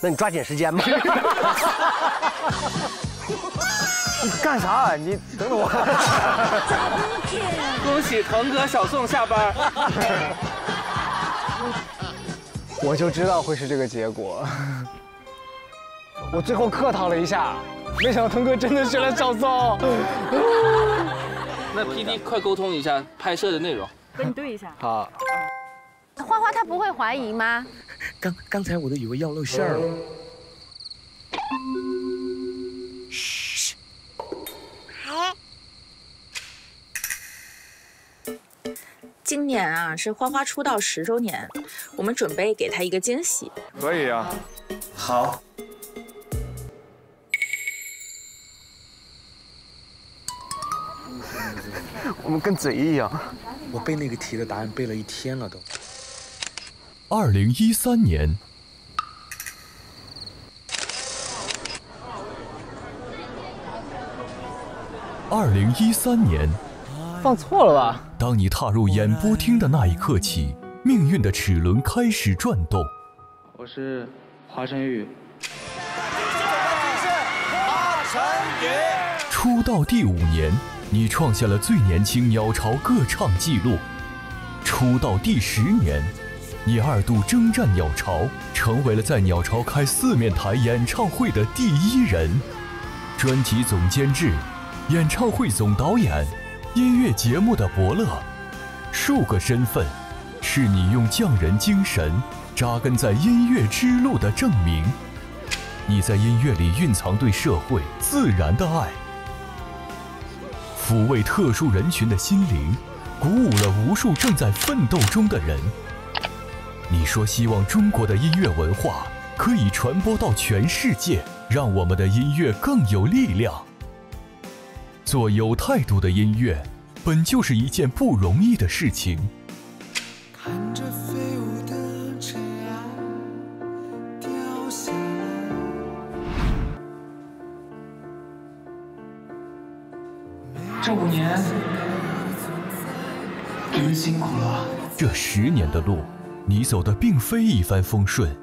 那你抓紧时间吧。你干啥、啊？你等等我。恭喜腾哥、小宋下班。我就知道会是这个结果。我最后客套了一下，没想到腾哥真的是来小宋。那 P D 快沟通一下拍摄的内容，跟你对一下。好。花花她不会怀疑吗？刚刚才我都以为要露馅了。嘘。今年啊是花花出道十周年，我们准备给她一个惊喜。可以啊。好。 我们跟嘴一样，我背那个题的答案背了一天了都。二零一三年，二零一三年，放错了吧？当你踏入演播厅的那一刻起，命运的齿轮开始转动。我是华晨宇。华晨宇。出道第五年。 你创下了最年轻鸟巢歌唱记录。出道第十年，你二度征战鸟巢，成为了在鸟巢开四面台演唱会的第一人。专辑总监制，演唱会总导演，音乐节目的伯乐，数个身份，是你用匠人精神扎根在音乐之路的证明。你在音乐里蕴藏对社会自然的爱。 抚慰特殊人群的心灵，鼓舞了无数正在奋斗中的人。你说希望中国的音乐文化可以传播到全世界，让我们的音乐更有力量。做有态度的音乐，本就是一件不容易的事情。看着飞舞的尘埃掉下来。 这五年，你们辛苦了。这十年的路，你走的并非一帆风顺，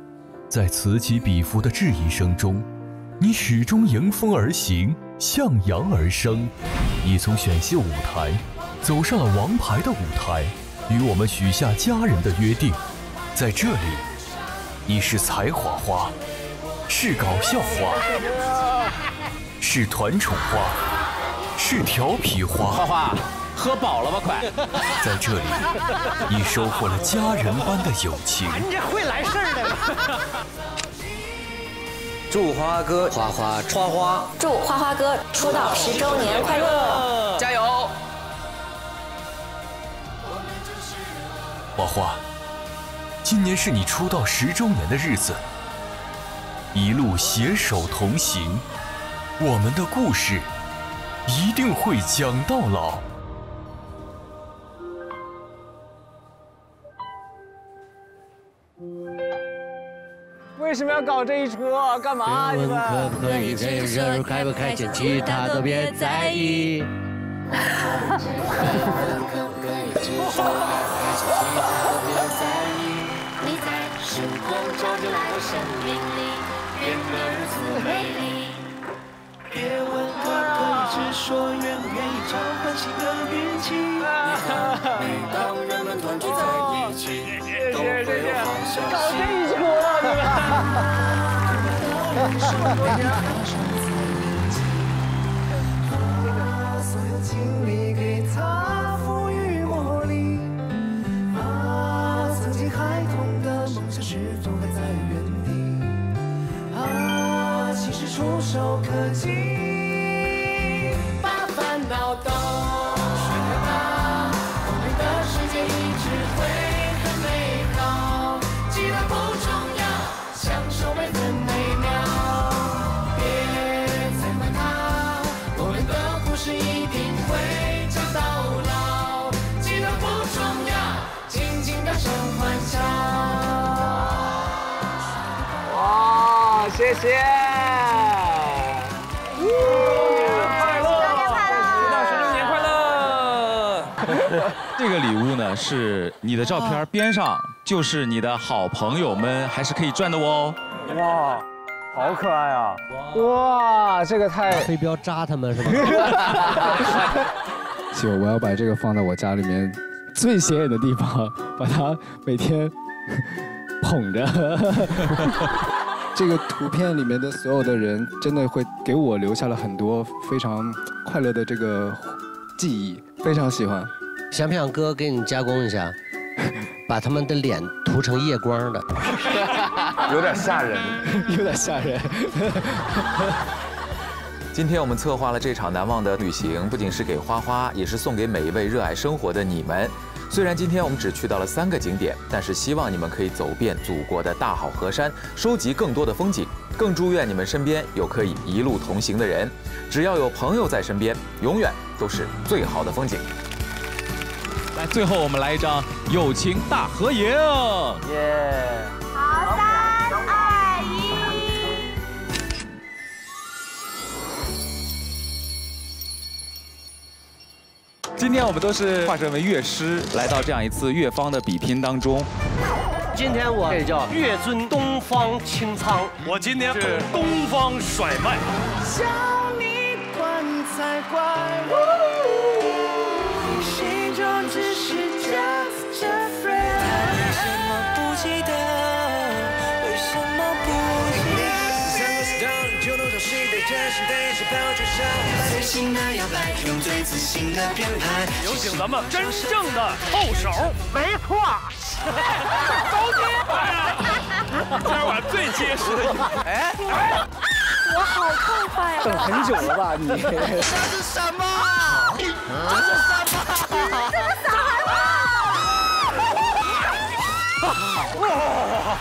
在此起彼伏的质疑声中，你始终迎风而行，向阳而生。你从选秀舞台走上了王牌的舞台，与我们许下家人的约定。在这里，你是才华花，是搞笑花，是团宠花。 是调皮花，花花，喝饱了吧？快，在这里，你收获了家人般的友情。你这会来事儿的。祝花花哥花花花花，祝花花哥出道十周年快乐，加油！花花，今年是你出道十周年的日子，一路携手同行，我们的故事。 一定会讲到老。为什么要搞这一出？干嘛？你们可不可以这事儿开不开心，其他都别在意。你在时光照进来的生命里，变得如此美丽。 别问他可以只说愿不愿意交换新的运气。每当人们团聚在一起，都会有好消息。搞这一出了，对吧？把所有精力给他赋予魔力，把曾经孩童的梦想始终还在原地。啊。 其实触手可及，把烦恼都甩开吧，我们的世界一直会很美好，其他不重要，享受每分每秒。别再管它，我们的故事一定会讲到老，其他不重要，尽情大声欢笑。哇，谢谢。 快乐！大家快乐！这个礼物呢是你的照片边上，就是你的好朋友们还是可以赚的哦。哇，好可爱啊！哇，这个太黑标扎他们是吗？就我要把这个放在我家里面最显眼的地方，把它每天捧着。这个图片里面的所有的人，真的会给我留下了很多非常快乐的这个记忆，非常喜欢。想不想哥给你加工一下，把他们的脸涂成夜光的？有点吓人，有点吓人。今天我们策划了这场难忘的旅行，不仅是给花花，也是送给每一位热爱生活的你们。虽然今天我们只去到了三个景点，但是希望你们可以走遍祖国的大好河山，收集更多的风景，更祝愿你们身边有可以一路同行的人。只要有朋友在身边，永远都是最好的风景。来，最后我们来一张友情大合影。耶！好，三二一。今天我们都是化身为乐师，来到这样一次乐坊的比拼当中。今天我这叫乐尊东方青苍，我今天是东方甩卖。叫你管才怪。 只是 just a friend， 为什么不记得？为什么不记得？三个 star 就能找谁对真心，但也是标准上最新的摇摆，用最自信的编排。有请咱们真正的后手，没错，走起吧！这是我最结实的一。哎哎，我好痛快呀！等很久了吧你？这是什么？这是什么？ 哇！